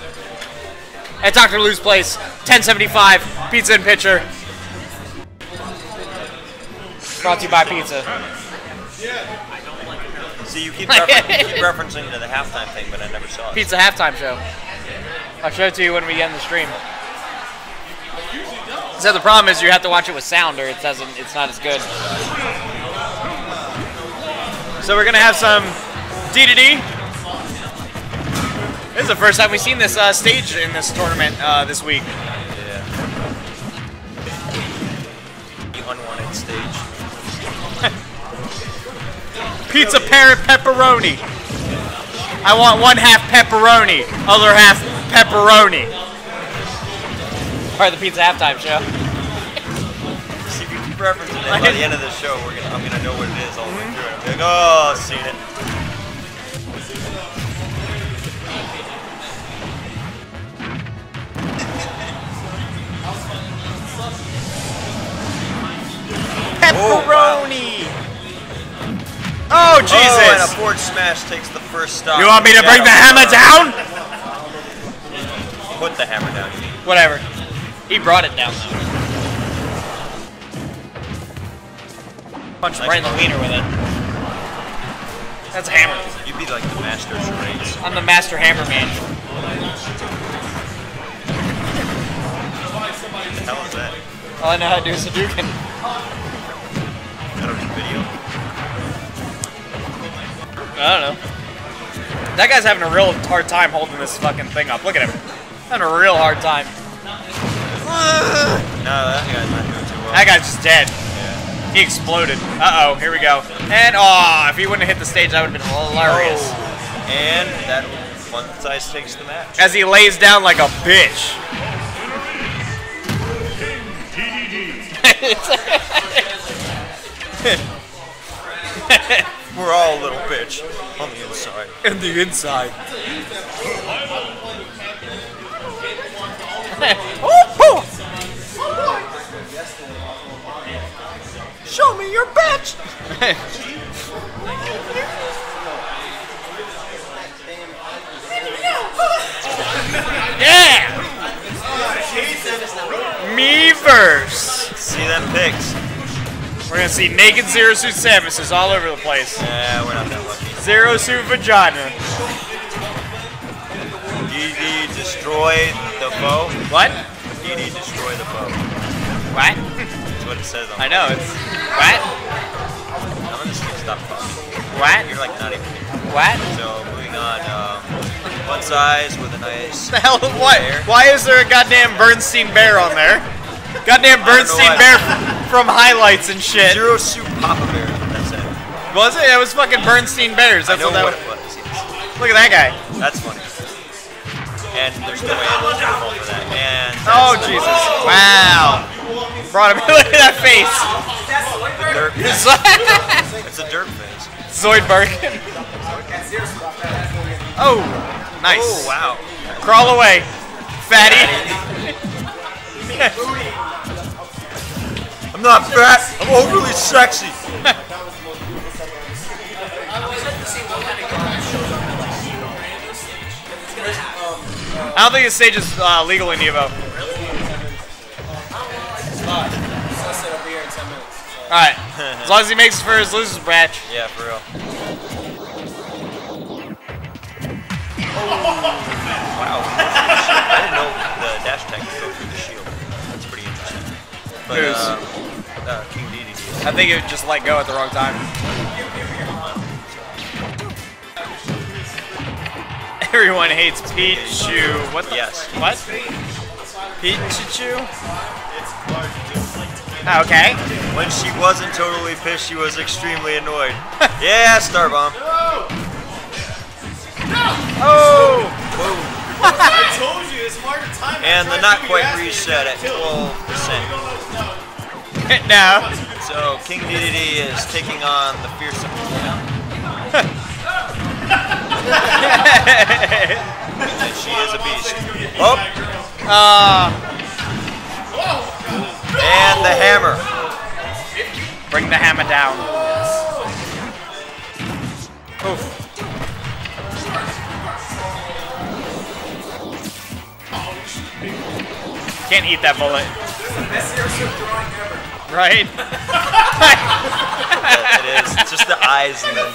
at Doctor Lou's Place, ten seventy-five, pizza and pitcher. Brought to you by pizza. See, you keep, refer you keep referencing to the halftime thing, but I never saw it. Pizza halftime show. I'll show it to you when we end the stream. So the problem is you have to watch it with sound, or it doesn't. It's not as good. So we're gonna have some D D D. This is the first time we've seen this uh, stage in this tournament uh, this week. Yeah. The unwanted stage. Pizza parrot pepperoni. I want one half pepperoni, other half pepperoni. Part of the pizza halftime show. See if you keep referencing it by the end of the show, we're gonna I'm gonna know what it is all the way through. Like, oh, seen it. Pepperoni! Oh, wow. Oh Jesus! Oh, and a board smash takes the first stop. You want me to bring the hammer down? Put the hammer down. Whatever. He brought it down. Punch like right in the wiener with it. That's a hammer. You'd be like the master charades. I'm the master hammer man. What the hell is that? All I know how to do is Hadouken. That was a video. I don't know. That guy's having a real hard time holding this fucking thing up. Look at him. Having a real hard time. No, that guy's not doing too well. That guy's just dead. He exploded. Uh-oh, here we go. And, aw, oh, if he wouldn't have hit the stage, that would have been hilarious. Oh. And that Fun Size takes the match. As he lays down like a bitch. We're all a little bitch on the inside. And the inside. Oh, show me your bitch! Yeah! Meverse! See them pigs. We're gonna see naked Zero Suit Samuses all over the place. Yeah, we're not that lucky. Zero Suit Vagina. D D destroy the bow. What? D D destroy the bow. What? What it says on I know, it's... What? I'm gonna stop talking. What? You're like not even here. What? So, moving on, um... Fun Size with a nice... The hell, what? Bear. Why is there a goddamn Bernstein bear on there? Goddamn Bernstein bear from highlights and shit. Zero Suit Papa Bear, that's it. Was it? It was fucking Bernstein Bears, that's I know what that what was. It was yes. Look at that guy. That's funny. And there's no way I'm gonna for that. And oh, nice. Jesus. Wow. Brought him. Look at that face. It's a derp. It's a derp face. Zoidberg. Oh, nice. Oh, wow. Crawl away, fatty. I'm not fat. I'm overly sexy. I don't think this stage is uh, legal in Evo. Alright, as long as he makes it for his loser's batch. Yeah, for real. Oh. Wow. I didn't know but Who's? Uh, uh, King Dedede. I think it would just let go at the wrong time. Everyone hates Pichu. What the yes. F what? Pichu? Okay. When she wasn't totally pissed, she was extremely annoyed. Yeah, Star Bomb. Oh! Whoa. I told you, it's harder time. And the not quite reset at twelve percent. Now. So King Dedede is taking on the fearsome. And she is a beast. Oh. Uh, and the hammer. Bring the hammer down. Oof. Can't eat that bullet. This is the messiest drawing ever. Right? It is. It's just the eyes and the.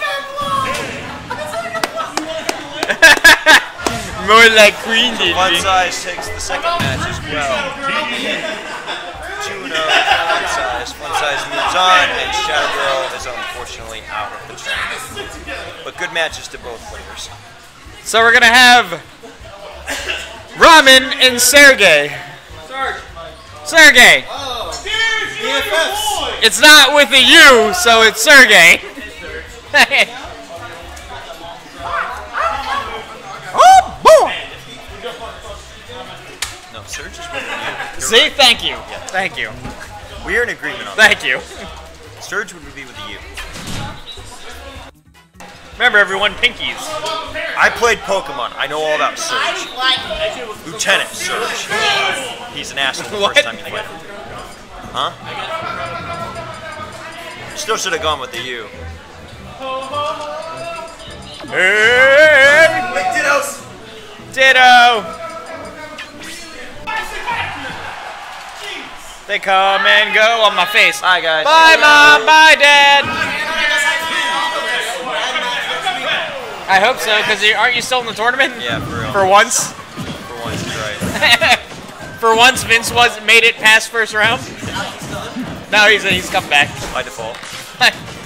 More like Queen Dedede. Fun Size takes the second match as well. two oh Fun Size. Fun Size moves on, and Shadow Girl is unfortunately out of the tournament. But good matches to both players. So we're gonna have Ramen and Sergey. Sergey! Oh. It's not with a U, so it's Sergey. Oh boy! No, Serge is with a U. See, right. Thank you. Yeah. Thank you. We're in agreement on Thank that. Thank you. Serge would be with a U. Remember, everyone, pinkies. I played Pokemon. I know all about Surge. Lieutenant Surge. He's an asshole the first time you played him. Huh? Still should have gone with the U. Hey! Dittos! Ditto! They come and go on my face. Bye, guys. Bye, Mom. Bye, Dad. I hope so, because aren't you still in the tournament? Yeah, for real. For once? For once, he's right. For once, Vince was made it past first round. No, he's he's come back. By default.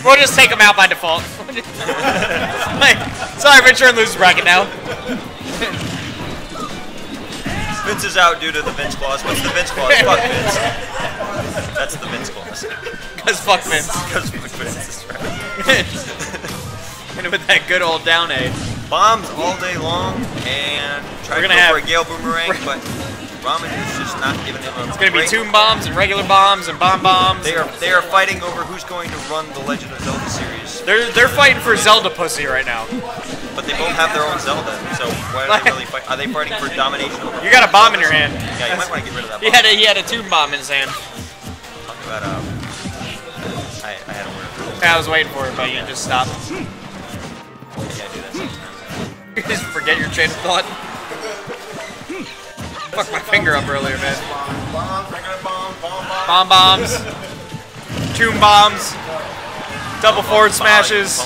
We'll just take him out by default. Like, sorry, Vince, you're in loser's bracket now. Vince is out due to the Vince clause. What's the Vince clause? Fuck Vince. That's the Vince clause. Because fuck Vince. Because fuck Vince, that's right. With that good old down A. Bombs all day long, and trying to go for a Gale Boomerang, but Ramen is just not giving him a It's going to be Tomb Bombs and regular bombs and bomb bombs. They are they are fighting over who's going to run the Legend of Zelda series. They're they're fighting for Zelda pussy right now. But they both have their own Zelda, so why are they really fight? Are they fighting for domination? Over you got a bomb in your hand. Yeah, you might want to get rid of that bomb. He had a, he had a Tomb Bomb in his hand. Talk about, um, I, I had a word. I was waiting for it, but you just stopped. You just forget your chain of thought. Fucked my finger up earlier, man. Bomb bombs. Tomb bombs. Double forward smashes.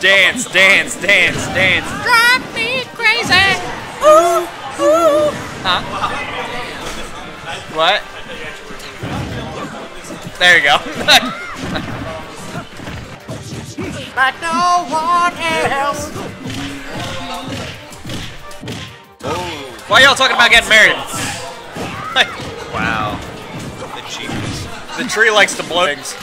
Dance, dance, dance, dance. Drive me crazy. Ooh, ooh. Huh? What? There you go. Like no one else. Oh. Why y'all talking about getting married? Wow. The cheapest. The tree likes to blow things.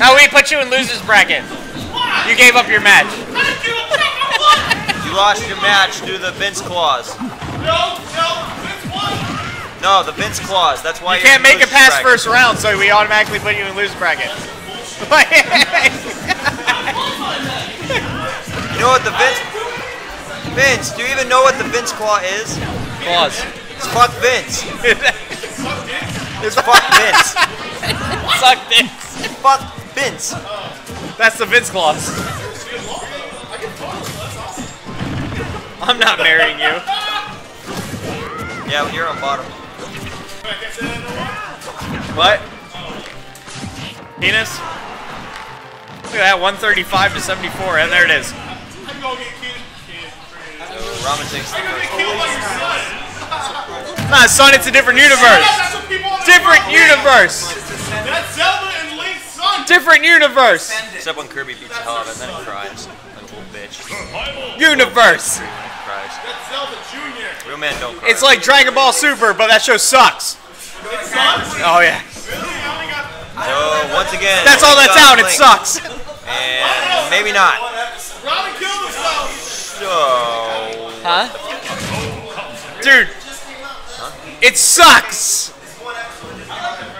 Now we put you in loser's bracket. You gave up your match. You lost your match due to the Vince clause. No, no. No, the Vince clause. That's why you can't make it past first round, so we automatically put you in loser's bracket. You know what the Vince? Vince, do you even know what the Vince clause is? Clause. It's fuck Vince. It's fuck Vince. Suck Vince. Fuck Vince. That's the Vince clause. I'm not marrying you. Yeah, well, you're on bottom. What? Penis? Look at that, one thirty-five to seventy-four, and there it is. Ramen takes the first. Nah, son, it's a different universe. Different universe. That's Zelda and Link's son. Different universe. Except when Kirby beats Hub and then cries. Like a little bitch. Universe. Cries. That's Zelda Junior Real man don't cry. It's like Dragon Ball Super, but that show sucks. It sucks? Oh, yeah. So, once again. That's all that's out. It sucks. And maybe not. So. Huh? Dude. Huh? It sucks.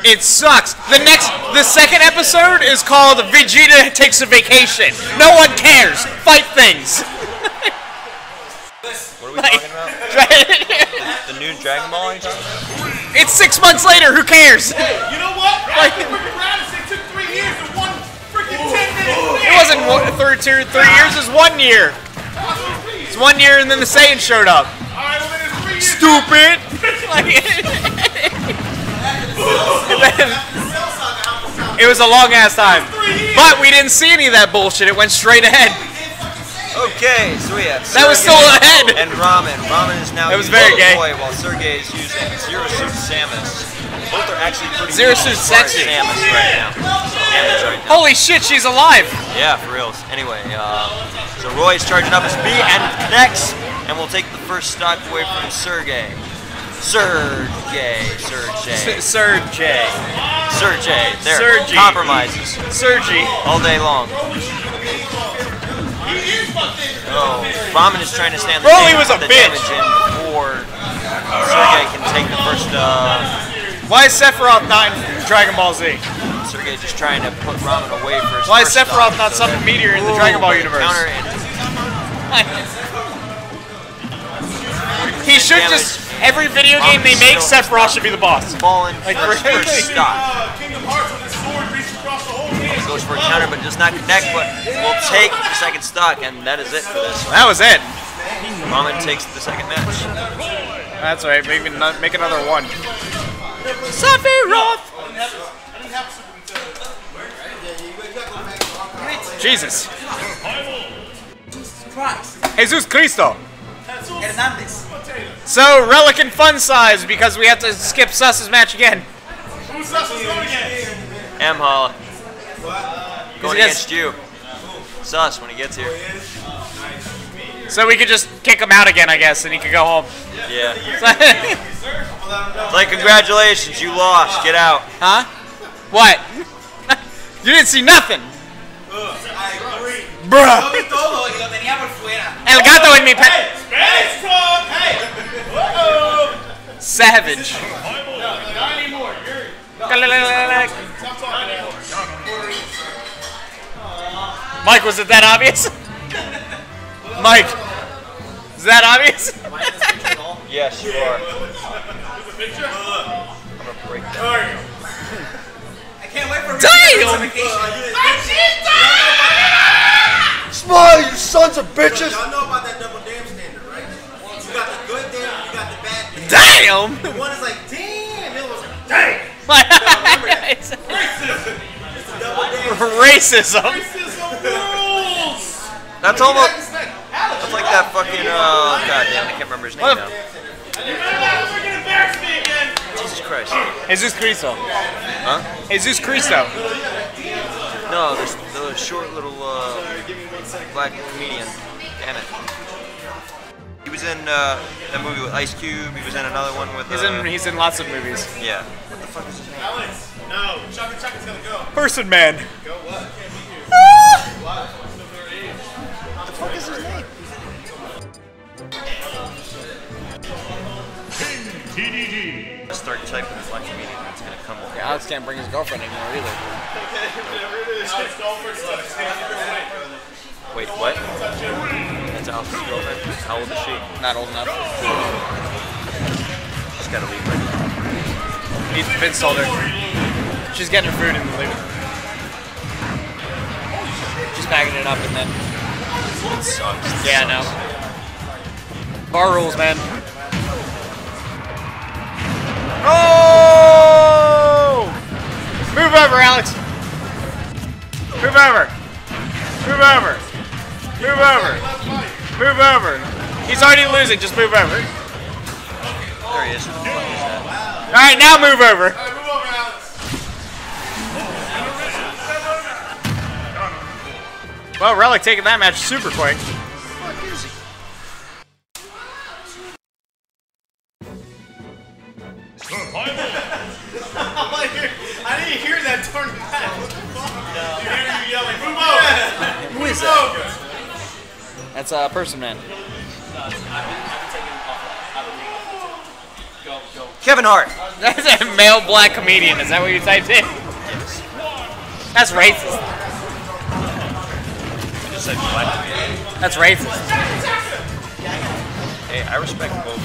It sucks. The next, the second episode is called Vegeta Takes a Vacation. No one cares. Fight things. What are we like, talking about? The new Dragon Ball? It's six months later. Who cares? Hey, you know what? Like, it wasn't one, three, two, three years. It was one year. It's one year, and then the Saiyan showed up. Stupid. It was a long ass time, but we didn't see any of that bullshit. It went straight ahead. Okay, so we have Sergey that was still ahead. And Ramen. Ramen is now. It was very gay. While Sergey is using Zero Suit Samus. Both are actually pretty Zero cool Suit sexy. Samus right now. Samus right now. Holy shit, she's alive. Yeah, for reals. Anyway, uh, so Roy's charging up his B and connects, and we'll take the first stock away from Sergey. Sergey, Sergey, Sergey, Sergey. There. Sergey. Compromises. Sergey. All day long. Oh, Ramen is trying to stand the, Broly was a the bitch. damage in before Sergey can take the first. Uh, Why is Sephiroth not in Dragon Ball Z? Sergey just trying to put Ramen away for his Why first is Sephiroth stop, not so something meteor in the Dragon Ball universe? He should damage. just every video game Ramen they make, Sephiroth should be the boss. Fallen like first, first stop. Goes for a counter, but does not connect, but will take the second stock, and that is it for this one. That was it. Ramen takes the second match. That's right, maybe not, make another one. Sephiroth! Jesus. Jesus Christ. Jesus Cristo. So, Relic and Fun Size, because we have to skip Sus's match again. Who's Sus's going against? Mhalla. Going against you. Sus when he gets here. So we could just kick him out again, I guess, and he could go home. Yeah. It's like, congratulations, you lost. Get out. Huh? What? You didn't see nothing. Bruh. El gato en mi pet. Savage. Mike, was it that obvious? Mike, is that obvious? Yes, you are. I'm gonna break that. I can't wait for damn! Smile, you sons of bitches! Y'all know about that double damn standard, right? You got the good damn, you got the bad damn. Damn! The one is like, damn! The other one's like, damn! Remember that. It's racism! It's a double damn. Racism! Racism! That's almost. That's like that fucking. Uh, Goddamn, I can't remember his name now. You better not freaking embarrass me again! Jesus Christ. Jesus Cristo. Huh? Jesus Cristo. No, there's the short little uh, black comedian. Damn it. He was in uh, that movie with Ice Cube. He was in another one with. Uh, he's in. He's in lots of movies. Yeah. What the fuck is his name? Alex. No. Chaka Chaka's gonna go. Person Man. Go what? Ah! What the fuck is his name? T D G. Start typing this like meeting and it's gonna come over. Yeah, Alex can't bring his girlfriend anymore either. Wait, what? That's Alex's girlfriend. How old is she? Not old enough. She's gotta leave right now. He's been sold her. She's getting her food and leaving. She's packing it up and then. It sucks. It yeah, I know. Bar rules, man. Oh! Move over, Alex. Move over. Move over. Move over. Move over. He's already losing. Just move over. There he is. What the fuck is that? All right, now move over. All right, move over, Alex. Well, Relic taking that match super quick. I didn't hear that turn back. You hear you yelling, move over! Who is that? That's a uh, person, man. Kevin Hart. That's a male black comedian. Is that what you typed in? Yes. That's racist. I just said black comedian. That's racist. Hey, I respect both.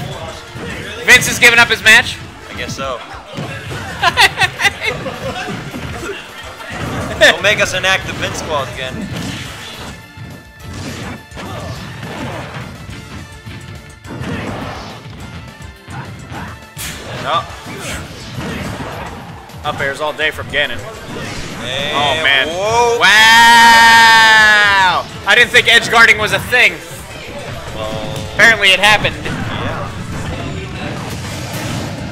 Vince is giving up his match? I guess so. Don't make us enact the Vince clause again. Oh. Up airs all day from Ganon. Hey, oh man. Whoa. Wow! I didn't think edge guarding was a thing. Whoa. Apparently it happened. Yeah.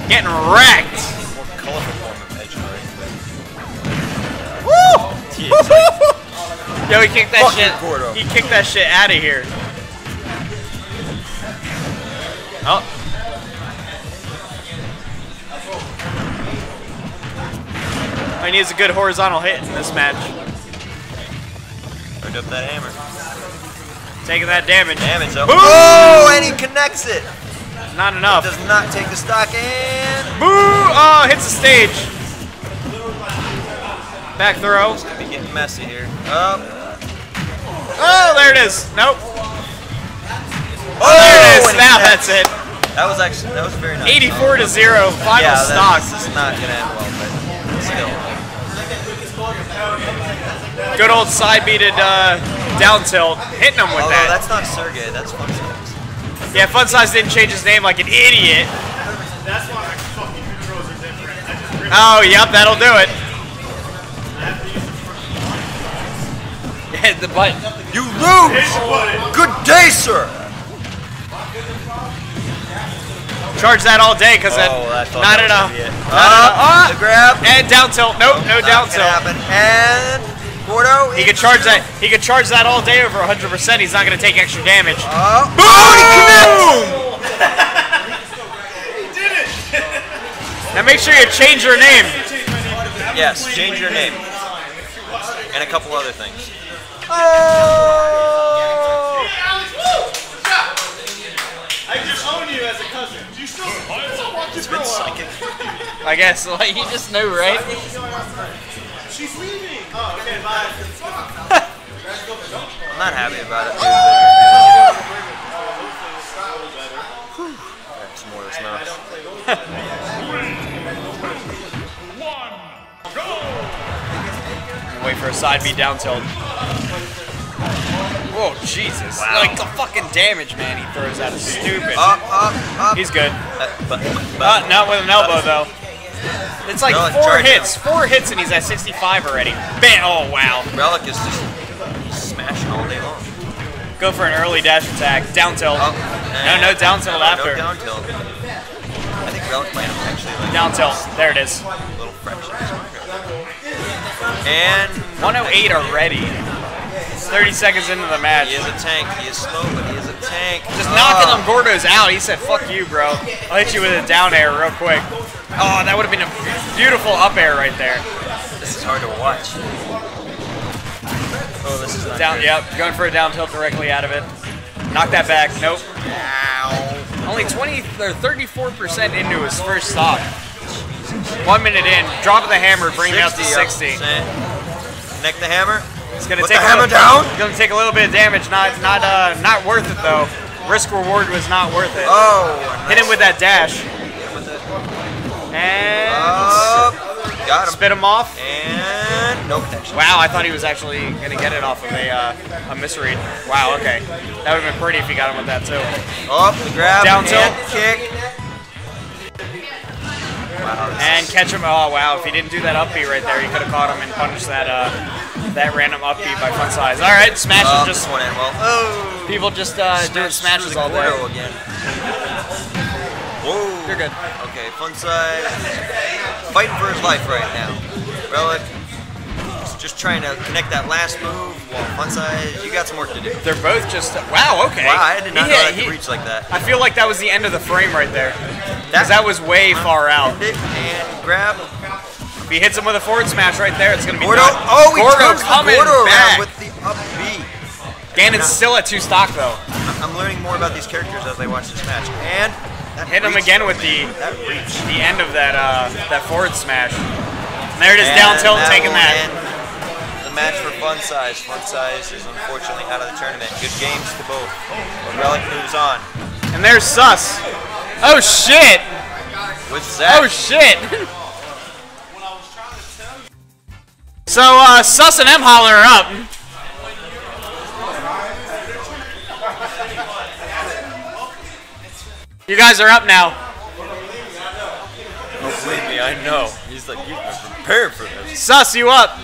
Getting wrecked! Yo, he kicked that shit. He kicked that shit out of here. Oh. All he needs a good horizontal hit in this match. Picked up that hammer. Taking that damage. Damage up. Oh, and he connects it. Not enough. It does not take the stock and. Boo! Oh, hits the stage. Back throw. It's gonna be getting messy here. Up. Oh, there it is. Nope. Oh, oh there it is. Now that's it. That was actually that was very nice. Eighty-four to zero. Final yeah, stock. This is not gonna end well, but still. Good old side beated uh, down tilt, hitting him with Although, that. That's not Sergey. That's Fun Size. Yeah, Fun Size didn't change his name like an idiot. That's why my fucking controls are different. I just oh, yep, that'll do it. Hit the button. You lose! Good day, sir! Charge that all day, because oh, not enough. Uh, uh, the grab. And down tilt. Nope, no down tilt. And Gordo. He could charge that. He could charge that all day over one hundred percent. He's not going to take extra damage. Uh, Boom! Boom! He did it! Now make sure you change your name. Yes, change your name. And a couple other things. Oh! Yeah, Alex, woo! Good job! I just own you as a cousin. Do you still, you still want this girl out? I guess, like, you just know, right? She's leaving! Oh, okay, bye. I'm not happy about it. That's more than enough. One, go! Wait for a side B down tilt. Oh, Jesus. Wow. Like the fucking damage, man, he throws out is stupid. Up, up, up. He's good. Uh, but, but, uh, not with an elbow, though. It's like Relic four hits. Him. Four hits, and he's at sixty-five already. Bam. Oh, wow. Relic is just smashing all day long. Go for an early dash attack. Down tilt. Oh, no, no down tilt no, after. No down tilt. I think Relic might have actually. Like down tilt. There it is. A little fraction. And one oh eight already. thirty seconds into the match. He is a tank. He is slow, but he is a tank. Just oh. knocking them Gordos out. He said, fuck you, bro. I'll hit you with a down air real quick. Oh, that would have been a beautiful up air right there. This is hard to watch. Oh, this is not down. Good. Yep, going for a down tilt directly out of it. Knock that back. Nope. Ow. Only twenty or thirty-four percent into his first stock. One minute in. Drop of the hammer, bring it up to sixty. Connect the hammer. It's gonna take a hammer down. It's gonna take a little bit of damage. Not, not, uh, not worth it though. Risk reward was not worth it. Oh, hit him with that dash. And up, got him. Spit him off. And nope. Wow, I thought he was actually gonna get it off of a, uh, a misread. Wow. Okay, that would've been pretty if he got him with that too. Up the grab. Down tilt. Kick. Wow, and catch him. Oh wow! If he didn't do that up B right there, he could have caught him and punished that uh, that random up B by Fun Size. All right, smash um, it. Just one in. Well, oh. People just uh, doing smashes all day. Again. Whoa. You're good. Okay, Fun Size. Fighting for his life right now. Relic. Just trying to connect that last move. Well, Fun Size, you got some work to do. They're both just... Wow, okay. Wow, I did not he, know I could reach like that. I feel like that was the end of the frame right there. Because that was way far out. And grab. If he hits him with a forward smash right there, it's going to be... Gordo. Oh, he Gordo turns the Gordo around with the up B. Ganon's still at two stock, though. I'm learning more about these characters as I watch this match. And... Hit him again with the, the end of that, uh, that forward smash. And there it is, and down tilt, taking that. Match for Fun Size. Fun Size is unfortunately out of the tournament. Good games to both. But Relic moves on. And there's Sus. Oh shit! What's that? Oh shit! So uh, Sus and Mhalla are up. You guys are up now. Don't believe me, I know. He's like, you've been prepared for this. Sus, you up?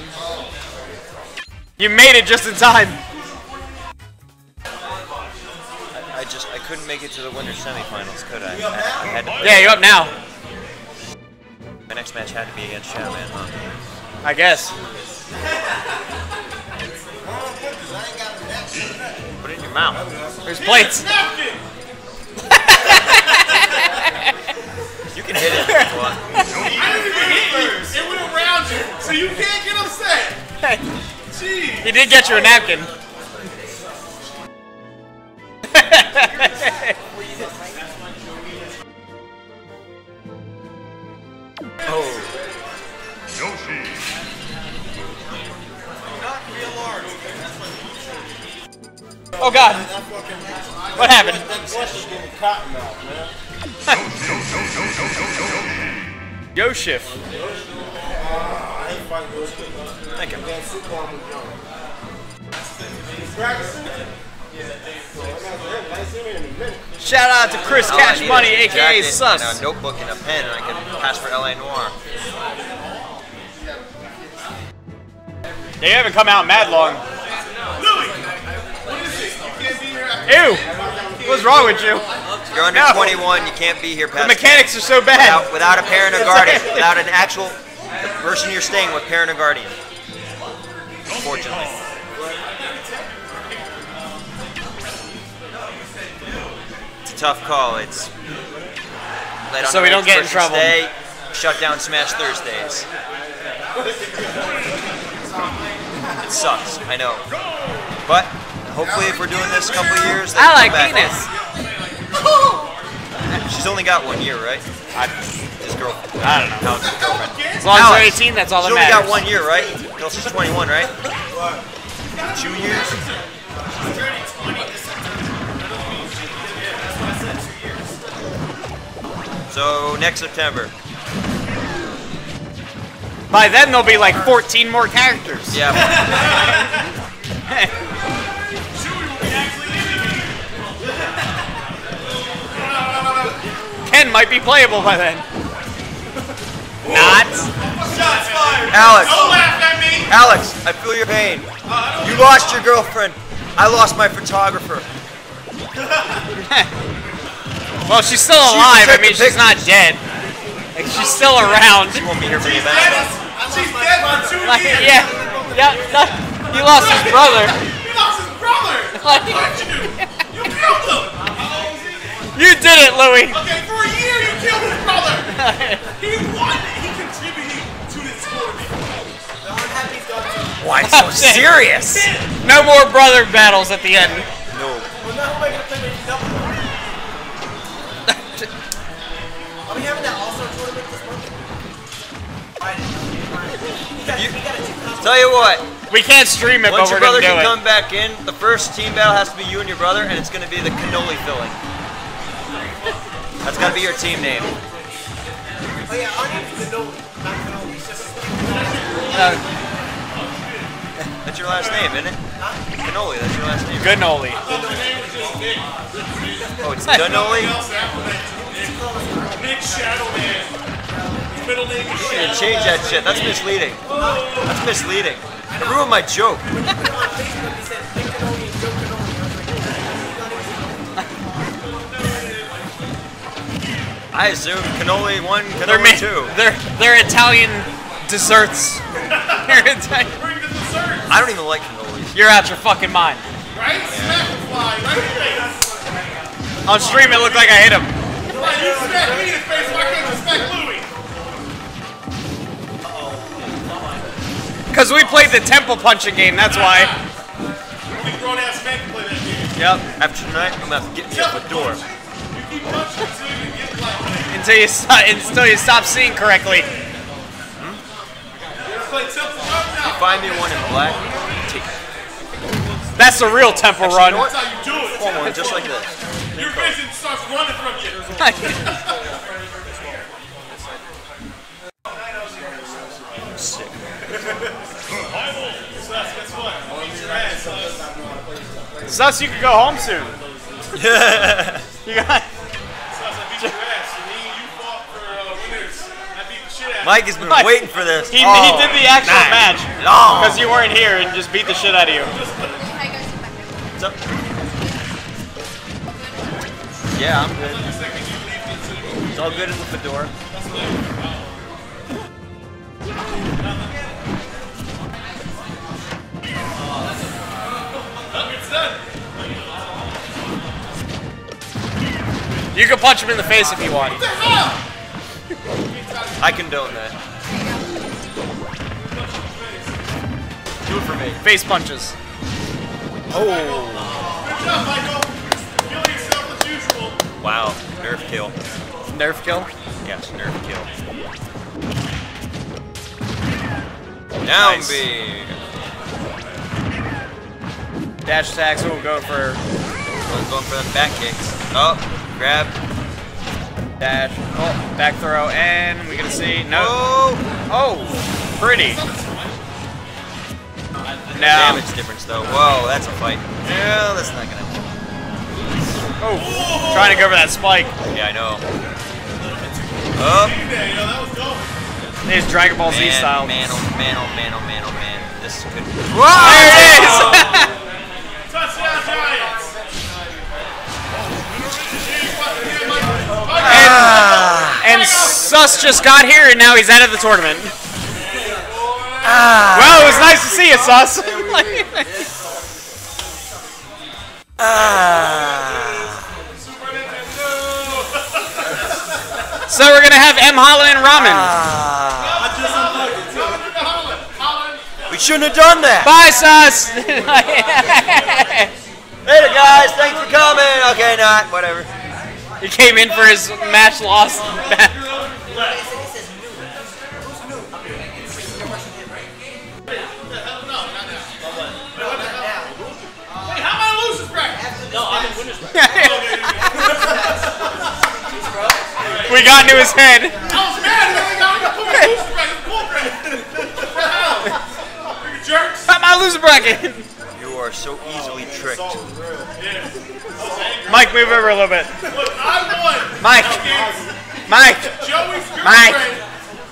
You made it just in time. I, I just I couldn't make it to the winner's semifinals, could I? I, I had to yeah, you're up now. My next match had to be against Shadowman, huh? I guess. Put it in your mouth. There's plates. You can hit it. It went around you, so you can't get upset. He did get you a napkin. Oh. Yoshi. Oh God. What happened? Yoshi. Thank you. Shout out to Chris All Cash Money, aka Sus. And a notebook and a pen, and I can pass for L A. Noir. They haven't come out mad long. Ew! What's wrong with you? You're under no. twenty-one. You can't be here. Past the mechanics are so bad. Without, without a parent or guardian, without an actual. The person you're staying with, parent or guardian. Unfortunately. It's a tough call. It's so we don't get in trouble. Stay, shut down Smash Thursdays. It sucks, I know. But hopefully if we're doing this a couple of years, I like Venus. She's only got one year, right? I Girl. I don't know. As long as they're eighteen, that's all that matters. She's only got one year, right? Girl, she's twenty-one, right? Two years? So, next September. By then, there'll be like fourteen more characters. Yeah. Ken might be playable by then. Not. Shots fired. Alex. Don't laugh at me. Alex, I feel your pain. Uh, you lost your girlfriend. I lost my photographer. Well, she's still alive. She's I mean, she's pictures. Not dead. Like, she's still around. She won't be here for you, man. She's dead for two like, years. Yeah. Yeah. No, he lost his brother. He lost his brother. Like, you. You killed him. You did it, Louis. Okay, for a year you killed his brother. He won. Why so serious? No more brother battles at the end. No. Are we having that also tournament this month? Tell you what. We can't stream it, but we're gonna do it. Once your brother can come back in, the first team battle has to be you and your brother, and it's gonna be the cannoli filling. That's gotta be your team name. Oh yeah, our name's cannoli, not cannoli. It's just. That's your last name, isn't it? Cannoli, that's your last name. Cannoli. Oh, it's Cannoli? Nick Shadowman. Middle name is Shadowman. Change that shit. That's misleading. That's misleading. It ruined my joke. I assume cannoli one, cannoli they're two. They're they're Italian desserts. They're Italian. Bring the desserts. I don't even like cannoli. You're out your fucking mind. Right? Smack the fly right in the face. On stream it looked like I hit him. Why you smack me in the face? Why can't you smack Louis? Uh oh. Because we played the temple punching game. That's why. Only grown ass men play that game. Yep. After tonight, I'm gonna have to get me up a door. You keep punching until you get like Until you stop, until you stop seeing correctly. Hmm? You find me one in black, take it. That's a real temple Actually, run. You know what? That's how you do it. Form one, just like this. Your vision starts running from you. I'm sick. Sus, you can go home soon. You got it. Mike has been Mike. waiting for this. He, oh, he did the actual nine. match because you weren't here and just beat the shit out of you. What's up? Yeah, I'm good. It's all good in the fedora. You can punch him in the face if you want. What the hell? I condone that. Do it for me. Face punches. Oh. Good job, Michael. Kill yourself as usual. Wow. Nerf kill. Nerf kill? Yes, nerf kill. Down nice. B. Dash attacks. We'll go for... We're going for the back kicks. Oh, grab. Dash, oh, back throw, and we gonna see, no, oh, pretty. No. Damage difference though, whoa, that's a fight. No, that's not gonna happen. Oh, whoa. Trying to go for that spike. Yeah, I know. Oh. It's Dragon Ball man, Z style. Man, oh man, oh man, oh man, oh man. This could be. Whoa, there it is! Oh. Touchdown Giants! Ah. And, and Sus just got here, and now he's out of the tournament. Ah. Well, it was nice to see you, Sus. ah. So we're going to have Mhalla and Ramen. Ah. We shouldn't have done that. Bye, Sus. Later, guys. Thanks for coming. Okay, not. Whatever. He came in for his match loss. Wait, how am I losing bracket? No, I'm in winner's bracket. We got into his head. I was mad when we got him to put me in loser bracket, pool bracket. What the hell? Freaking jerks. How am I loser bracket? You are so easily tricked. Mike, move over a little bit. Look, I won. Mike. Mike. Joey's Mike.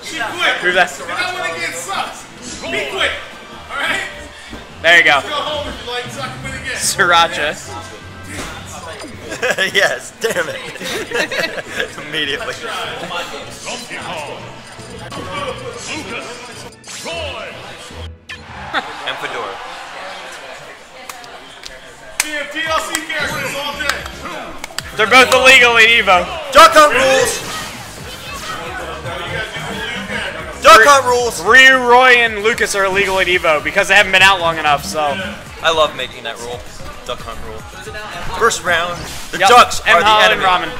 She quit. Move that. And I went against Sus. Be quick. All right? There you go. Let's go home if you like, so I can win again. Sriracha. Yes. Damn it. Immediately. Donkey Kong. Lucas. Roy. And Fedora. T L C characters all day. They're both illegal in Evo. Duck Hunt rules. Duck Hunt rules. Ryu, Roy, and Lucas are illegal in Evo because they haven't been out long enough. So I love making that rule. Duck Hunt rule. First round. The yep. Ducks are the enemy. Ramen.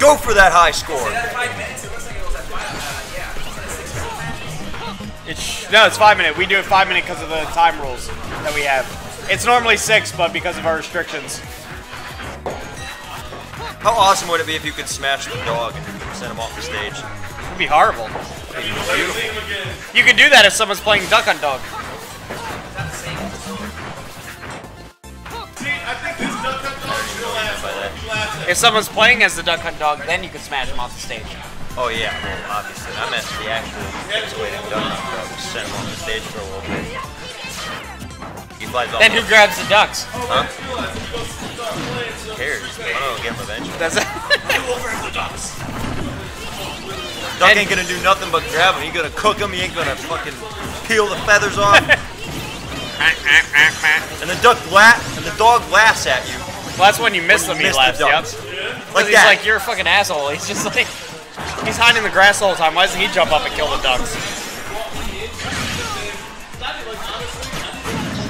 Go for that high score. It's no, it's five minute. We do it five minute because of the time rules that we have. It's normally six, but because of our restrictions. How awesome would it be if you could smash the dog and send him off the stage? It'd be horrible. It'd be beautiful. You could do that if someone's playing Duck on Dog. If someone's playing as the Duck Hunt Dog, then you could smash him off the stage. Oh yeah, well obviously. I meant the actual situated Duck Hunt Dog. Just send him off the stage for a little bit. Then who grabs the ducks? Huh? Who cares? I don't know, get him eventually. That's Duck ain't gonna do nothing but grab him. He gonna cook him. He ain't gonna fucking peel the feathers off. And the duck la and the dog laughs at you. Well, that's when you miss when them. You he laughs. The yep. Like he's that. Like, you're a fucking asshole. He's just like, he's hiding in the grass all the time. Why doesn't he jump up and kill the ducks?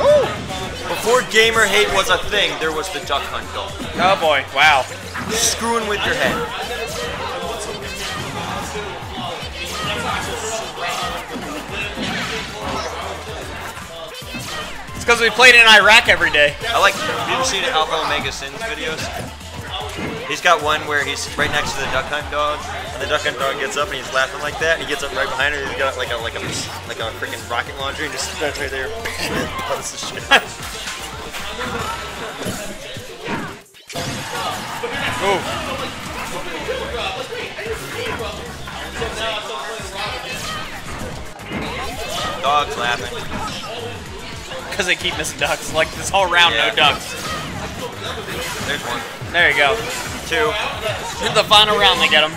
Ooh. Before gamer hate was a thing, there was the Duck Hunt dog. Oh boy! Wow. Screwing with your head. It's because we played in Iraq every day. I like. Have you ever seen Alpha Omega Sin's videos? He's got one where he's right next to the Duck Hunt dog, and the Duck Hunt dog gets up and he's laughing like that, and he gets up right behind her, and he's got like a like a like a freaking rocket launcher, and just starts right there. Oh, this is shit. Ooh. Dog's laughing. Because they keep missing ducks. Like this whole round, yeah. No ducks. There's one. There you go. Two. In the final round, they get him.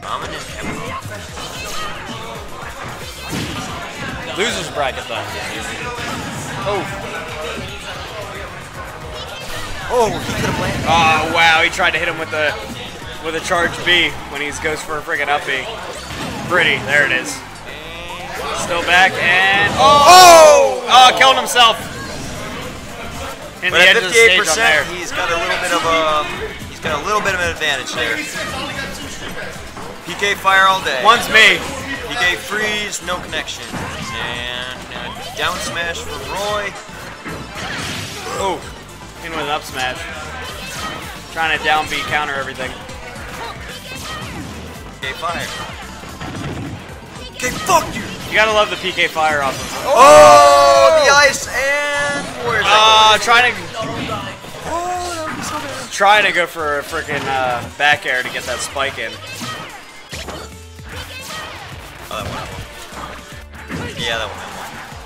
Ramen is everywhere. Loser's bracket, though. Oh. Oh, he could have landed. Oh, wow. He tried to hit him with a, with a charge B when he goes for a friggin' up B. Pretty. There it is. Still back and oh, oh! Uh, killed himself. In but the at fifty-eight percent, he's got a little bit of a he's got a little bit of an advantage there. P K fire all day. One's me. P K freeze, no connection. And uh, down smash for Roy. Oh, in with an up smash. Trying to down B counter everything. P K fire. P K, fuck you! You gotta love the P K fire off of him. Oh, the ice and where's uh, that? Trying to. Oh, that would be so bad. Trying to go for a freaking uh, back air to get that spike in. Oh, that one up. Yeah, that one up.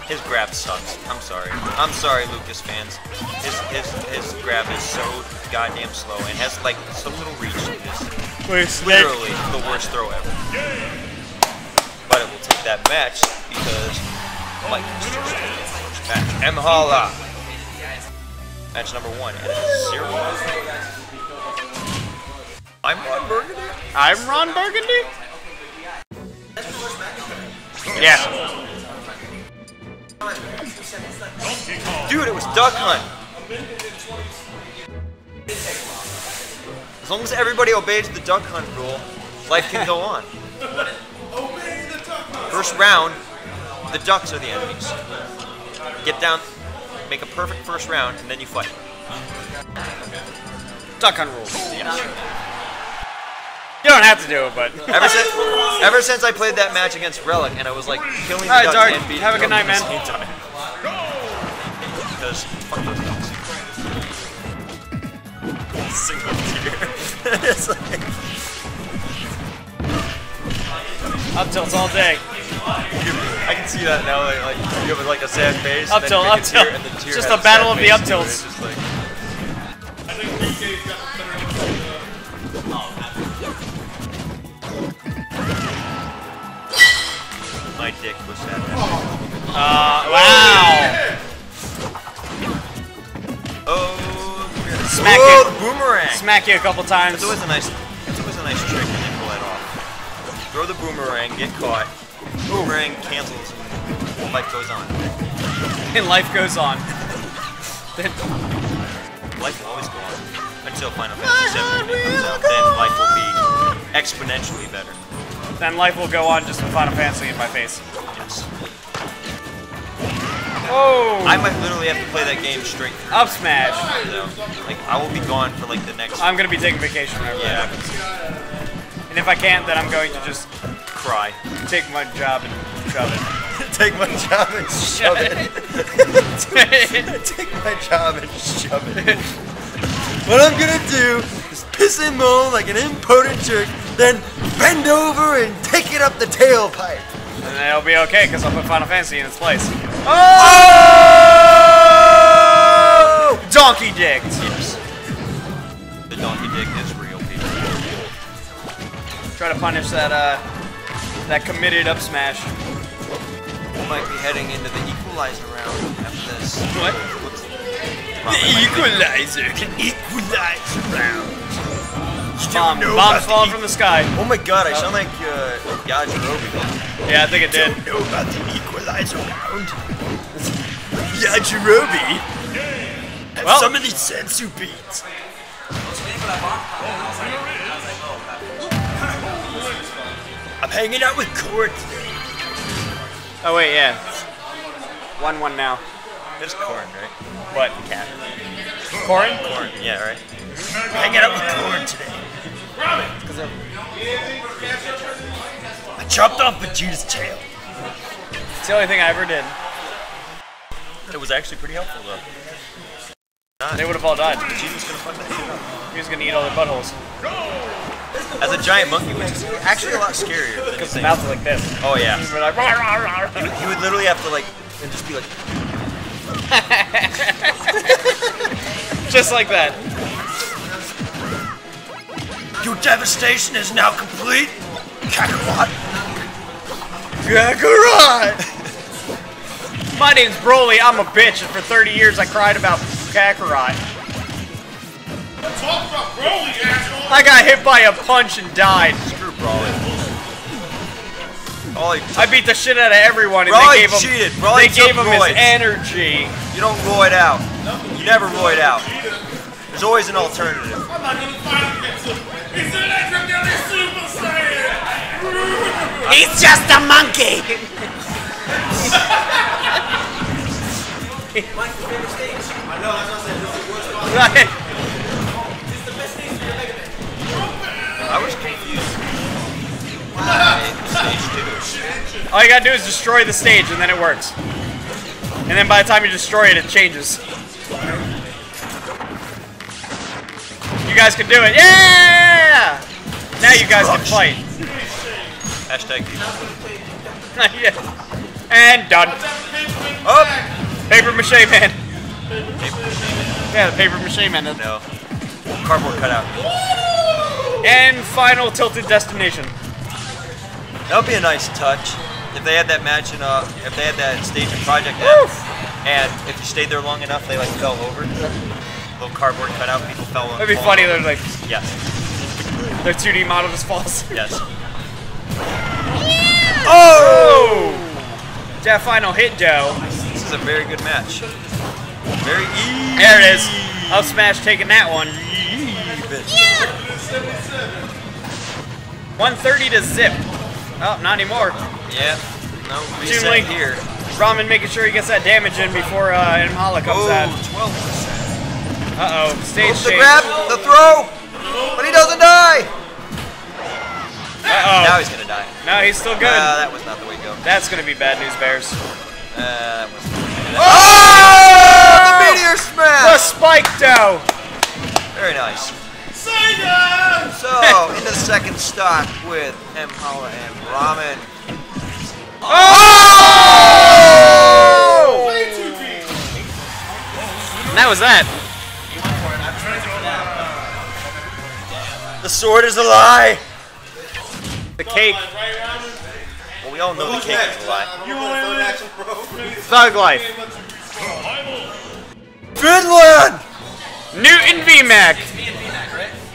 His grab sucks. I'm sorry. I'm sorry, Lucas fans. His his his grab is so goddamn slow and has like so little reach. It's literally the worst throw ever. Yeah. But it will take that match because Mike is just in the first match. Mhalla. Match number one at zero. I'm Ron Burgundy? I'm Ron Burgundy? Yeah. Dude, it was Duck Hunt. As long as everybody obeys the Duck Hunt rule, life can go on. First round, the ducks are the enemies. Get down, make a perfect first round, and then you fight. Duck Hunt rules. Yes. You don't have to do it, but ever since ever since I played that match against Relic, and I was like killing the All right, ducks Dark, and beating have a good night, man. Because fuck those ducks. Single tier. It's like. Up tilts all day. I can see that now. Like, like you have like a sad face. Up tilt, up tilt. Just a battle of the up tilts. Like... My dick was sad. Uh, wow. Oh. Smack Whoa, you. Boomerang. Smack you a couple times. It was a nice. It was a nice trick. Throw the boomerang, get caught. Boomerang cancels. Life goes on. And life goes on. Life will always go on. Until Final Fantasy seven comes out, then life will be exponentially better. Then life will go on just with Final Fantasy in my face. Yes. Oh! I might literally have to play that game straight through. Up smash! So, like, I will be gone for like the next... I'm gonna be taking vacation right now. Yeah. And if I can't, then I'm going to just cry. Take my job and shove it. Take my job and shove it. Take my job and shove it. What I'm gonna do is piss and moan like an impotent jerk, then bend over and take it up the tailpipe. And it'll be okay, because I'll put Final Fantasy in its place. Oh! Oh! Donkey Dick! Yes. The Donkey Dick is real, people. Try to punish that, uh, that committed up smash. We might be heading into the equalizer round after this. What? Probably the equalizer be. Can equalize round. Bomb, bomb's falling from the sky. Oh my god, I oh. sound like uh, Yajirobe. Yeah, I think it did. Don't know about the equalizer round. Yajirobe? Have well. some of these sensu beats. I'm hanging out with Court. Oh wait, yeah. one one now. It's Corn, right? What? Cat. Corn? Corn, yeah, right. Hanging out with Corn today. I chopped off Vegeta's tail. It's the only thing I ever did. It was actually pretty helpful though. They would have all died. Vegeta's gonna fuck that shit up. He was gonna eat all their buttholes. As a giant monkey, which is actually a lot scarier. Because his mouth is like this. Oh yeah. He would, like, rawr, rawr, rawr. He, would, he would literally have to like, and just be like. Just like that. Your devastation is now complete, Kakarot. Kakarot! My name's Broly, I'm a bitch, and for thirty years I cried about Kakarot. Talk about Broly, asshole! I got hit by a punch and died. Screw Broly. Broly I beat the shit out of everyone and Broly they gave him, cheated. Broly they gave him his energy. You don't roy it out. You never roy it out. There's always an alternative. I'm not gonna fight against him. He's an legendary Super Saiyan! He's just a monkey! Mike's favorite stage. I know, that's what I said. It's the worst one. It's the best stage for your Mega Man. I was confused. Stage two. All you gotta do is destroy the stage and then it works. And then by the time you destroy it, it changes. You guys can do it. Yeah! Now you guys can fight. Hashtag. Yeah. And done. Oh! Paper mache man. Yeah, the paper mache man. No. Cardboard cutout. And final tilted destination. That would be a nice touch. If they had that match in, uh, if they had that stage in Project F, and if you stayed there long enough, they like fell over. Little cardboard cutout, people fell on. That'd be funny, they're like... Yes. Their two D model just falls. Yes. Yeah! Oh! That final hit, Joe. This is a very good match. Very easy. There it is. Up smash taking that one. Yeah! one thirty to zip. Oh, not anymore. Yeah. No, June Link here. Ramen making sure he gets that damage in before uh, Mhalla comes oh, out. twelve percent. Uh-oh, stage change. The grab, the throw, but he doesn't die! Uh-oh. Now he's gonna die. No, he's still good. Uh, that was not the way to go. That's gonna be bad news, Bears. Uh, that was oh! oh! The meteor smash! The spike dough! Very nice. So, into the second stock with Mhalla and Ramen. Oh! oh! That was that. The sword is a lie! The cake. Well, we all know the cake is a lie. Thug Life. Finland! Newton V-Mac.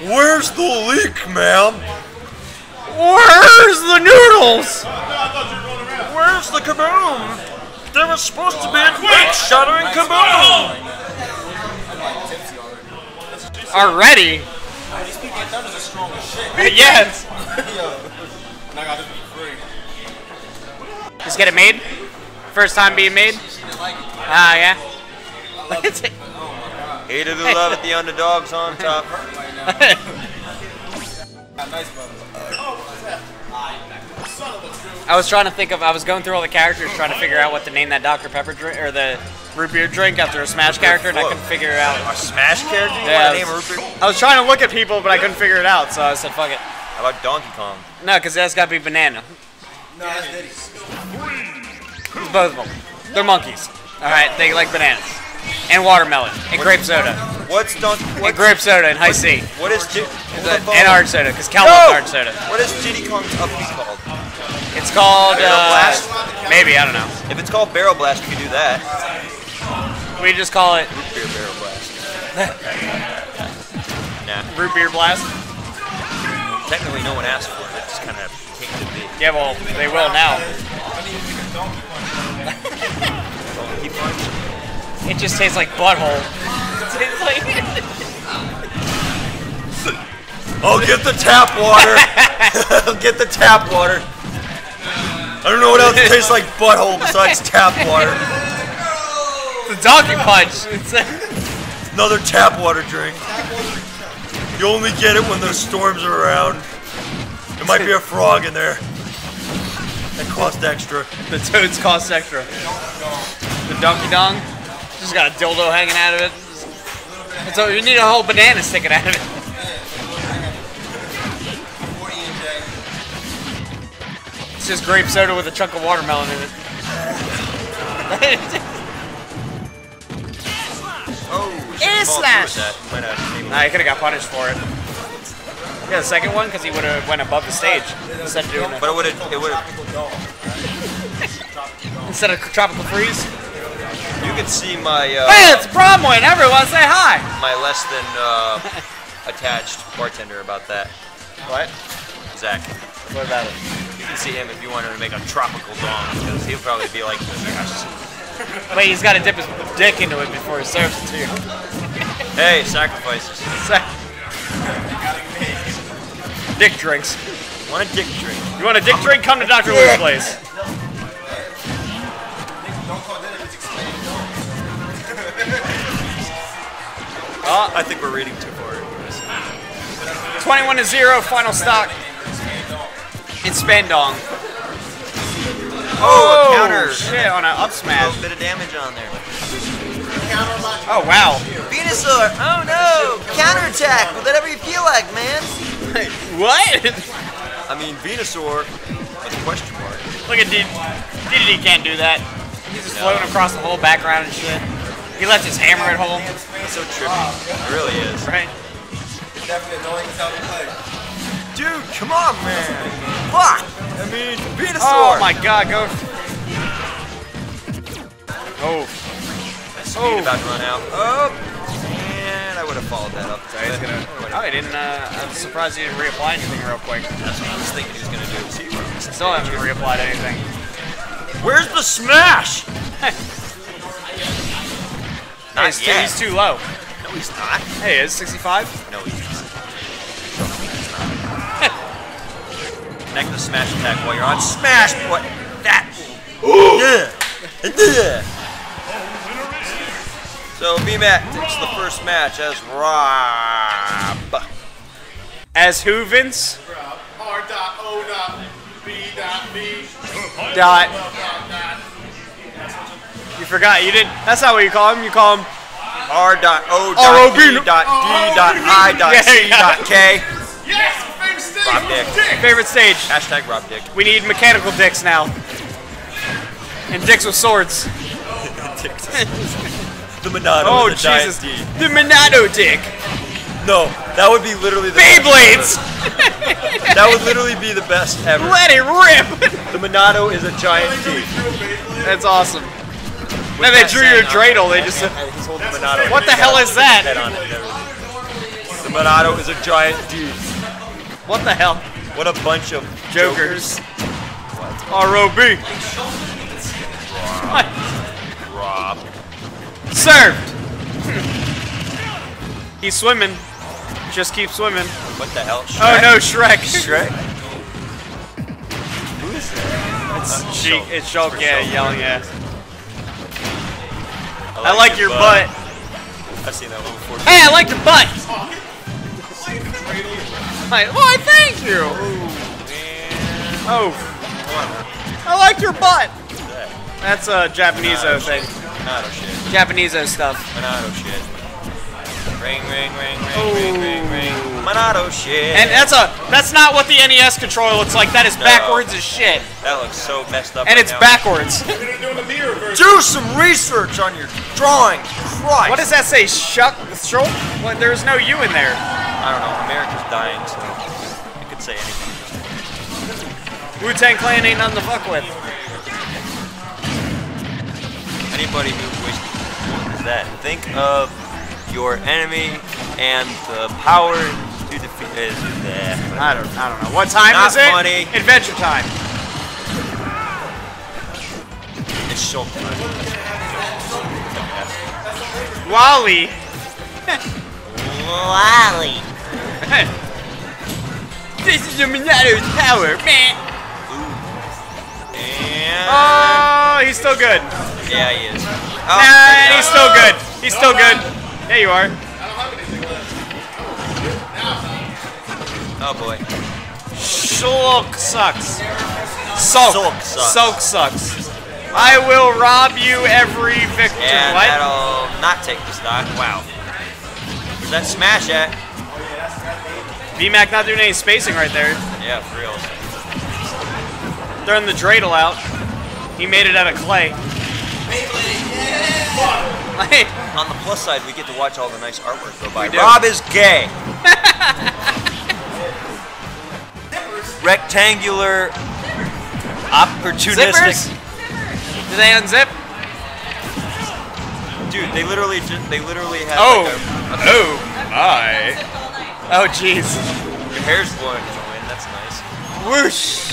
Where's the leak, ma'am? Where's the noodles? Where's the kaboom? There was supposed to be an egg-shattering kaboom! Already? That was as strong as shit. Yes! And I got this free. Just get it made? First time being made? Ah, uh, yeah. Hated to love it, the underdog's on top. I was trying to think of, I was going through all the characters trying to figure out what to name that Doctor Pepper drink, or the root beer drink after a Smash character, and I couldn't figure it out. A Smash character? You yeah, want to name a root beer? I was trying to look at people, but I couldn't figure it out, so I said, fuck it. How about Donkey Kong? No, because that's got to be Banana. No, that's Diddy. both of them. They're monkeys. All right, they like bananas and watermelon and grape soda. What's don't? And grape soda and high C. What is G and hard soda? Because Cal loves hard soda. What is Diddy Kong's upbeat called? It's called Barrel uh, Blast. Maybe, I don't know. If it's called Barrel Blast, we can do that. We just call it root beer Barrel Blast. Nah. Root beer blast. Technically, no one asked for it. It just kind of came to be. Yeah, well, they will now. It just tastes like butthole. Tastes like I'll get the tap water. I'll get the tap water. I don't know what else tastes like butthole besides tap water. It's a donkey punch. It's another tap water drink. You only get it when those storms are around. There might be a frog in there. That cost extra. The toads cost extra. The donkey dong? Just got a dildo hanging out of it. Just, so you need a whole banana sticking out of it. It's just grape soda with a chunk of watermelon in it. Oh, air slash! Nah, he could have got punished for it. Yeah, the second one, because he would have went above the stage instead of doing it. But it would have, it would have. Instead of tropical freeze? You can see my, uh... hey, it's Bromway, and everyone say hi! My less than, uh, attached bartender about that. What? Zach. What about it? You can see him if you wanted to make a tropical dong, because he'll probably be like, oh. Wait, he's got to dip his dick into it before he serves it to you. Hey, sacrifices. Sac Dick drinks. You want a dick drink? You want a dick drink? Come to Doctor Lou's Place. Oh, I think we're reading too far. twenty-one to zero, final stock. It's Spandong. Oh, a counter. Shit, on an up smash. A bit of damage on there. Oh, wow. Venusaur, oh no. Counterattack with whatever you feel like, man. What? I mean, Venusaur with a question mark. Look at D D D. D D D can't do that. He's just no. floating across the whole background and shit. He left his hammer at home. That's so trippy. It really is. Right? It's definitely annoying as hell to play. Dude, come on, man. Fuck! I mean, Venusaur! Oh my god, go. Oh. My speed oh. about to run out. Oh! I would have followed that up. So he's gonna, oh, he didn't. Uh, I'm surprised he didn't reapply anything real quick. That's what I was thinking he was gonna do. Still haven't reapplied anything. Where's the smash? Not he's, yet. Too, he's too low. No, he's not. Hey, is sixty-five? No, he's not. No, he's not. Connect the smash attack while you're on smash. What? That. Yeah. So V-Max takes the first match as Rob. As who, Vince? Rob. R. O. B. B. Dot. You forgot. You didn't. That's not what you call him. You call him R. O. B. Dot D. Dot I. Dot C. Dot K. Yes. Favorite stage. Rob Dick. Favorite stage. Hashtag Rob Dick. We need mechanical dicks now. And dicks with swords. Dicks. The Monado. Oh the Jesus! D. The Monado dick. No, that would be literally the Beyblades. That would literally be the best ever. Let it rip. The Monado is a giant D. That's awesome. With then that they drew your dreidel. They just. Monado. What the hell is that? The Monado is a giant D. What the hell? What a bunch of jokers. R O B Rob. Rob. Served! He's swimming. Just keep swimming. What the hell? Shrek? Oh no, Shrek! Shrek? Who is that? It's uh, she, Shulk. It's Shulk, it's yeah, Shulk. Yelling at. I like, I like your, your butt. butt. I've seen that one before. Hey, I like your butt! Why, why thank you! Oh. oh. I like your butt! That's a Japanese uh, thing. Monado shit. Japanese stuff. Monado shit. Ring, ring, ring, ring, oh. ring, ring, ring. Monado shit. And that's a that's not what the N E S controller looks like. That is no. backwards as shit. That looks so messed up. And right it's now. backwards. Do some research on your drawing, Christ! What does that say, Shuck? Shulk? Well, there's no you in there. I don't know, America's dying, so it could say anything. Wu-Tang Clan ain't nothing to fuck with. Anybody who wishes that, think of your enemy and the power to defeat it. I don't, I don't know. What time Not is it? Funny. Adventure time. It's Shulk time. Wally. Wally. This is your Monado's power, man. And oh, he's still good. Yeah, he is. Oh, and he's still good. He's still good. There you are. Oh boy. Shulk sucks. Shulk sucks. Shulk sucks. I will rob you every victim. And what? That'll not take the stock. Wow. Where's that smash at? V-Mac not doing any spacing right there. Yeah, for real. Throwing the dreidel out. He made it out of clay. On the plus side, we get to watch all the nice artwork go by. Rob is gay. Rectangular opportunistic. Zippers? Do they unzip? Dude, they literally just, they literally have oh. Like a, a oh, my. Oh, jeez. Your hair's blowing in the wind, that's nice. Whoosh.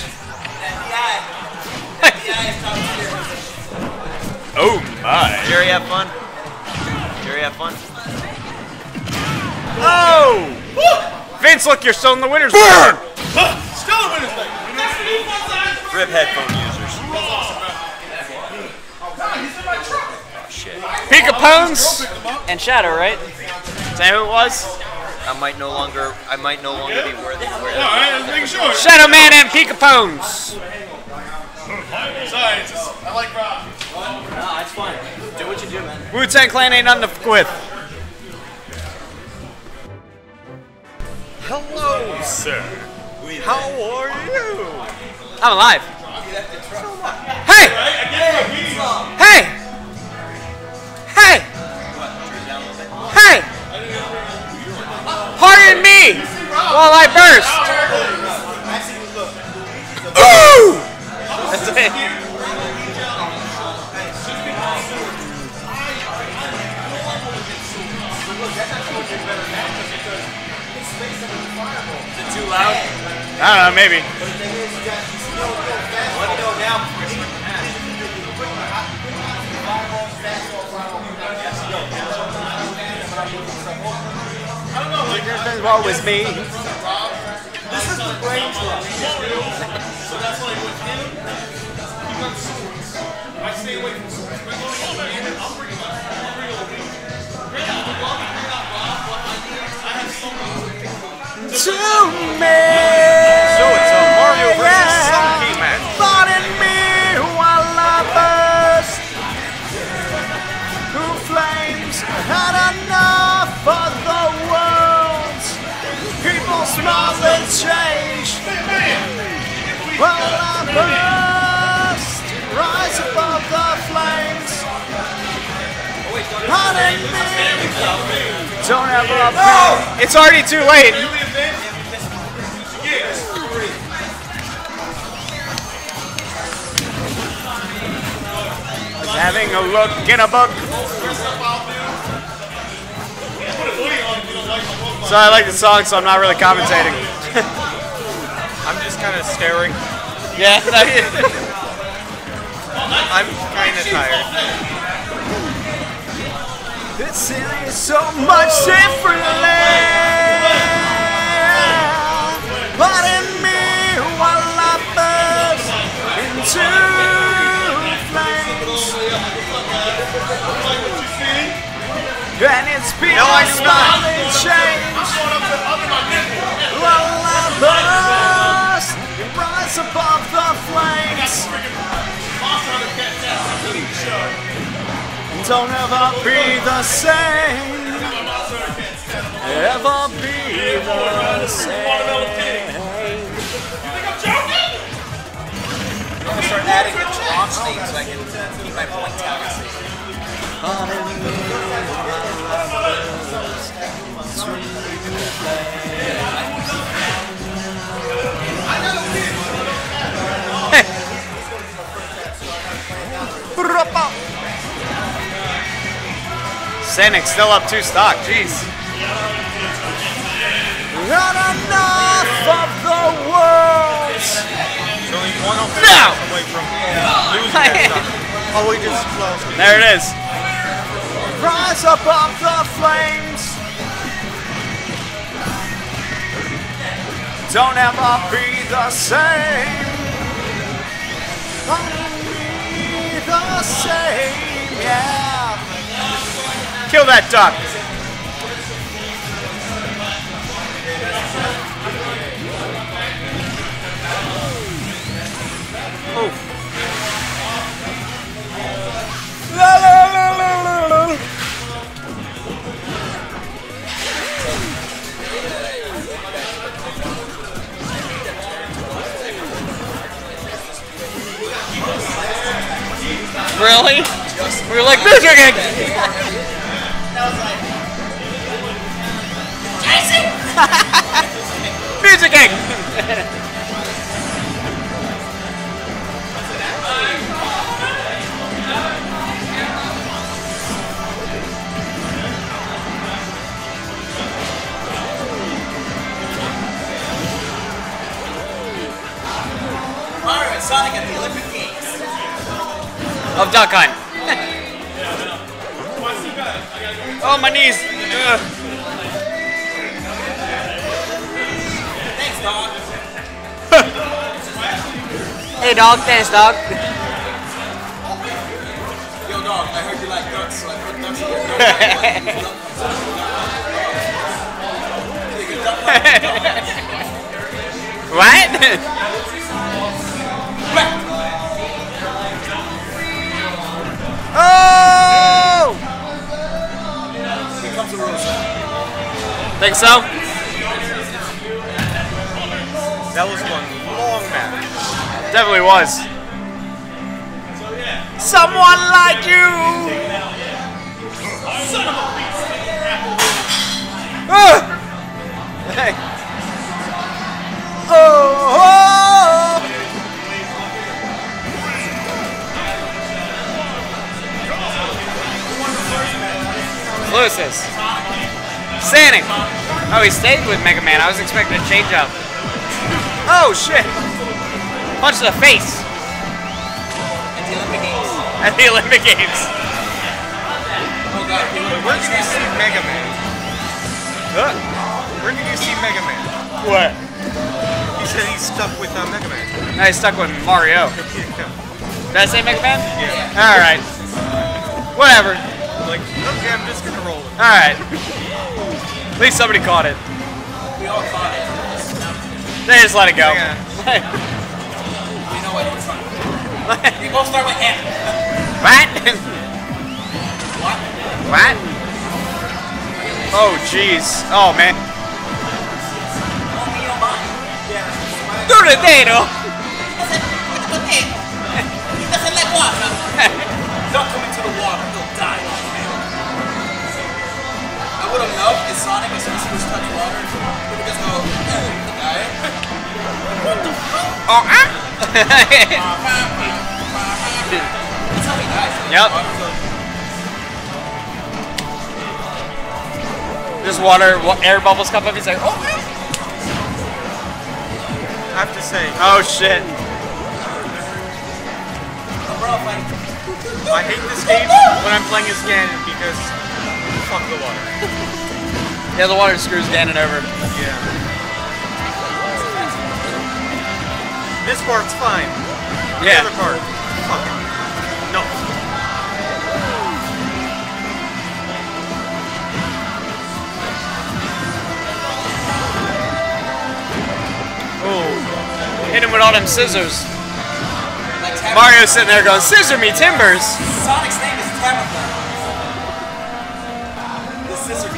Oh my! Jerry, have fun. Jerry, have fun. Oh! Woo! Vince, look, you're still in the winner's Burn! Huh, still in the winner's league. Rip headphone users. Oh shit. Pikapones and Shadow, right? Is that who it was? I might no longer. I might no longer be worthy. All right, I'm making sure. Shadowman and Pikapones. Sorry, it's just, I like Rob. No, it's fine. Do what you do, man. Wu-Tang Clan ain't nothing to fuck with. Hello, sir. How are you? I'm alive. Hey! Hey! Hey! Hey! Pardon me while I burst. Ooh! That's it. Loud? I don't know, maybe. Nothing's wrong with me. This is the brain drop. So that's like with him, he runs swords. I stay away from swords. I'll bring him up. I'll bring him up. Bring out the block, bring out Rob. I have so much. To me. So it's a Mario versus Sonic match. Pardon me who I love first. Who flames had enough for the world. People smile and change. Well, I burst. Rise above the flames. Pardon me. Don't have Rob. No! It's already too late. Having a look in a book. So I like the song, so I'm not really commentating. I'm just kind of staring. Yeah. I'm kind of tired. This city is so much differently. Pardon me while I burst into flames. And it's people's smiling change. While I burst, you rise above the flames. Don't ever be the same. Ever be the same. You think I'm joking? start adding the drop state so I can keep my point tally. Hey! Sanic's still up two stock, jeez. Not enough of the world! It's only one now. Away from losing that stock. Oh, we just closed. There it is. Rise above the flames. Don't ever be the same. Only the same, yeah. Kill that duck. Oh. La, la, la, la, la, la. Really? We were like, this you're gonna get. Jason! Music gang! Sonic at the Olympic Games. Of Duck Hunt. Oh, my knees. Ugh. Thanks, dog. Hey, dog. Thanks, dog. Yo, dog, I heard you like ducks, so I put ducks in your duck. What? Oh! Here comes the Rosa. Think so? That was one long match. Definitely was. Someone like you! Son of a bitch! Ah! Hey! Oh! Oh! Lucas. Sanic. Oh, he stayed with Mega Man. I was expecting a change up. Oh, shit. Punch to the face. At the Olympic Games. At the Olympic Games. Oh, God. Where did you see Mega Man? Huh? Where did you see Mega Man? What? He said he's stuck with uh, Mega Man. No, he's stuck with Mario. Did I say Mega Man? Yeah. All right. Whatever. Like, okay, I'm just gonna roll it. Alright. At least somebody caught it. We all caught it. They just let it go. Yeah. We know what it's like. We both start with M. What? What? What? Oh, jeez. Oh, man. Do the potato. He doesn't let water. Don't come into the water, he'll die. What I love is Sonic is supposed to touch water, but it just goes, hey, the guy. What the fuck? Oh, ah! That's how he dies. Yep. This water, air bubbles come up, he's like, oh, man. I have to say. Oh, shit. I hate this game when I'm playing as Ganon because... Fuck the water. Yeah, the water screws Ganon over. Yeah. This part's fine. Yeah. The other part. Fuck it. No. Oh. Hit him with all them scissors. Mario's sitting there going, scissor me timbers. Sonic's name is Tabitha. Scissor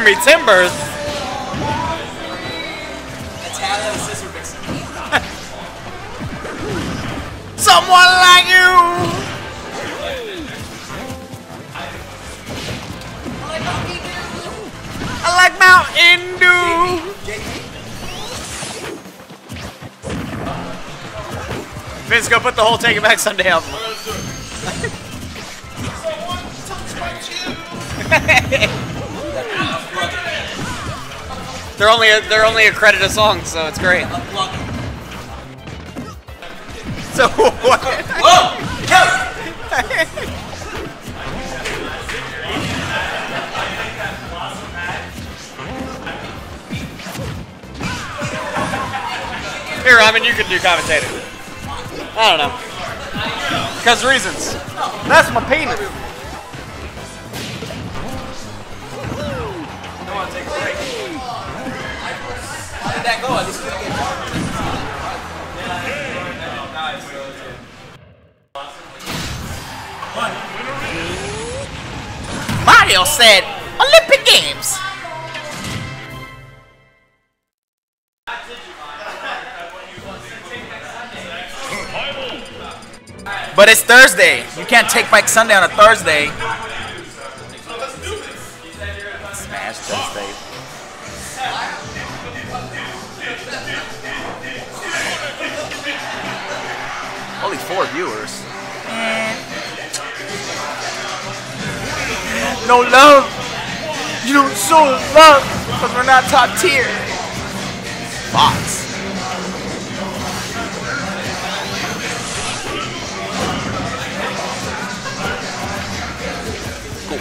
me timbers. That's how that scissor fixes. someone like you! I like Mountain Dew! Vince, go put the whole Take It Back Sunday album. They're only a, they're only a credit a song, so it's great. So what? Whoa! Here, I mean, you could do commentating. I don't know. Because reasons. That's my penis. That go, at least we get one. Mario said Olympic Games. But it's Thursday. You can't take back Sunday on a Thursday. Smash Thursday. Only four viewers. No love. You don't show love because we're not top tier. Fox. Cool.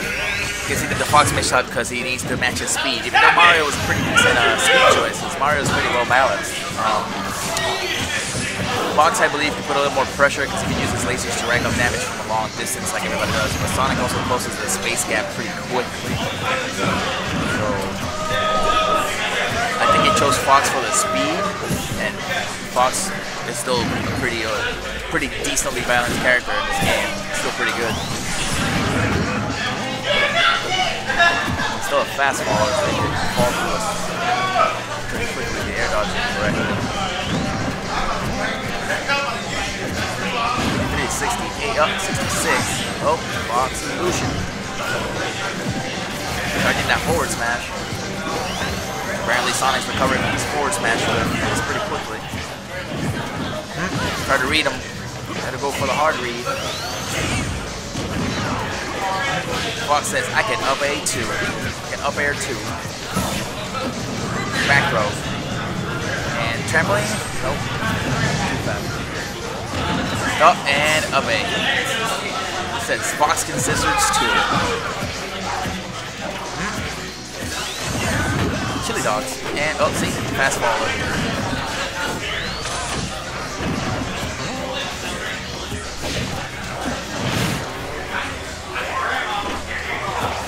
Guess he did the Fox mix shot because he needs to match his speed. Even though Mario was pretty decent on uh, speed choices, Mario's pretty well balanced. Um, Fox, I believe, can put a little more pressure because he can use his lasers to rack up damage from a long distance like everybody does. But Sonic also closes the space gap pretty quickly. So, I think he chose Fox for the speed, and Fox is still a pretty, uh, pretty decently balanced character in this game. Still pretty good. Still a fast fall, so he can fall through us pretty quickly. The air dodge is correct. sixty-eight up, sixty-six. Oh, Fox solution. I did that forward smash. Apparently Sonic's recovering from his forward smash pretty quickly. Try to read him. Gotta go for the hard read. Fox says, I can up A two. I can up air two. Back throw. And trampling? Nope. Too fast. Up and up A. Sets Fox can scissors too. Chili dogs. And oh, see, fastball.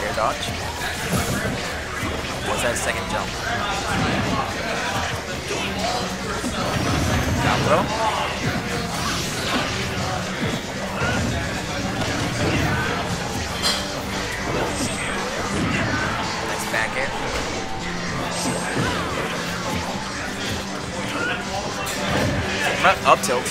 Air dodge. What's that second jump? Down throw. Up tilt. Fox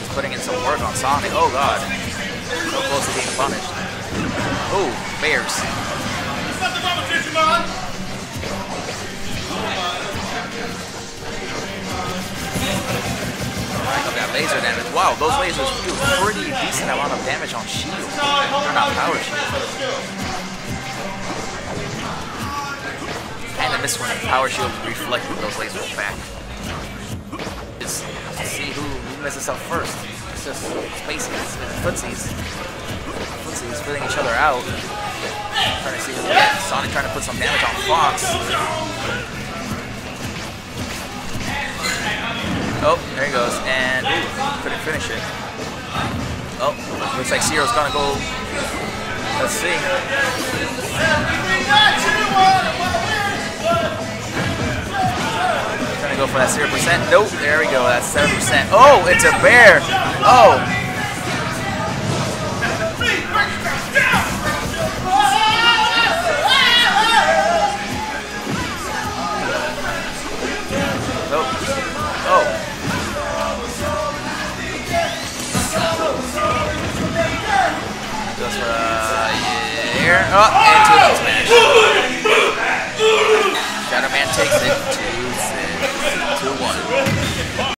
is putting in some work on Sonic. Oh god. So close to being punished. Oh, bears. Rack up that laser damage. Wow, those lasers do a pretty decent amount of damage on shield. They're not power shield. And in this one, power shield reflected those lasers back. Just see who messes up first. It's just spaces and footsies. Footsies filling each other out. Trying to see who wins. Sonic trying to put some damage on Fox. Oh, there he goes, and ooh, couldn't finish it. Oh, looks like Zero's gonna go. Let's see. Gonna go for that zero percent. Nope, there we go. That's seven percent. Oh, it's a bear. Oh. here. Oh, and Toad smash. Shadowman takes it. two six two one.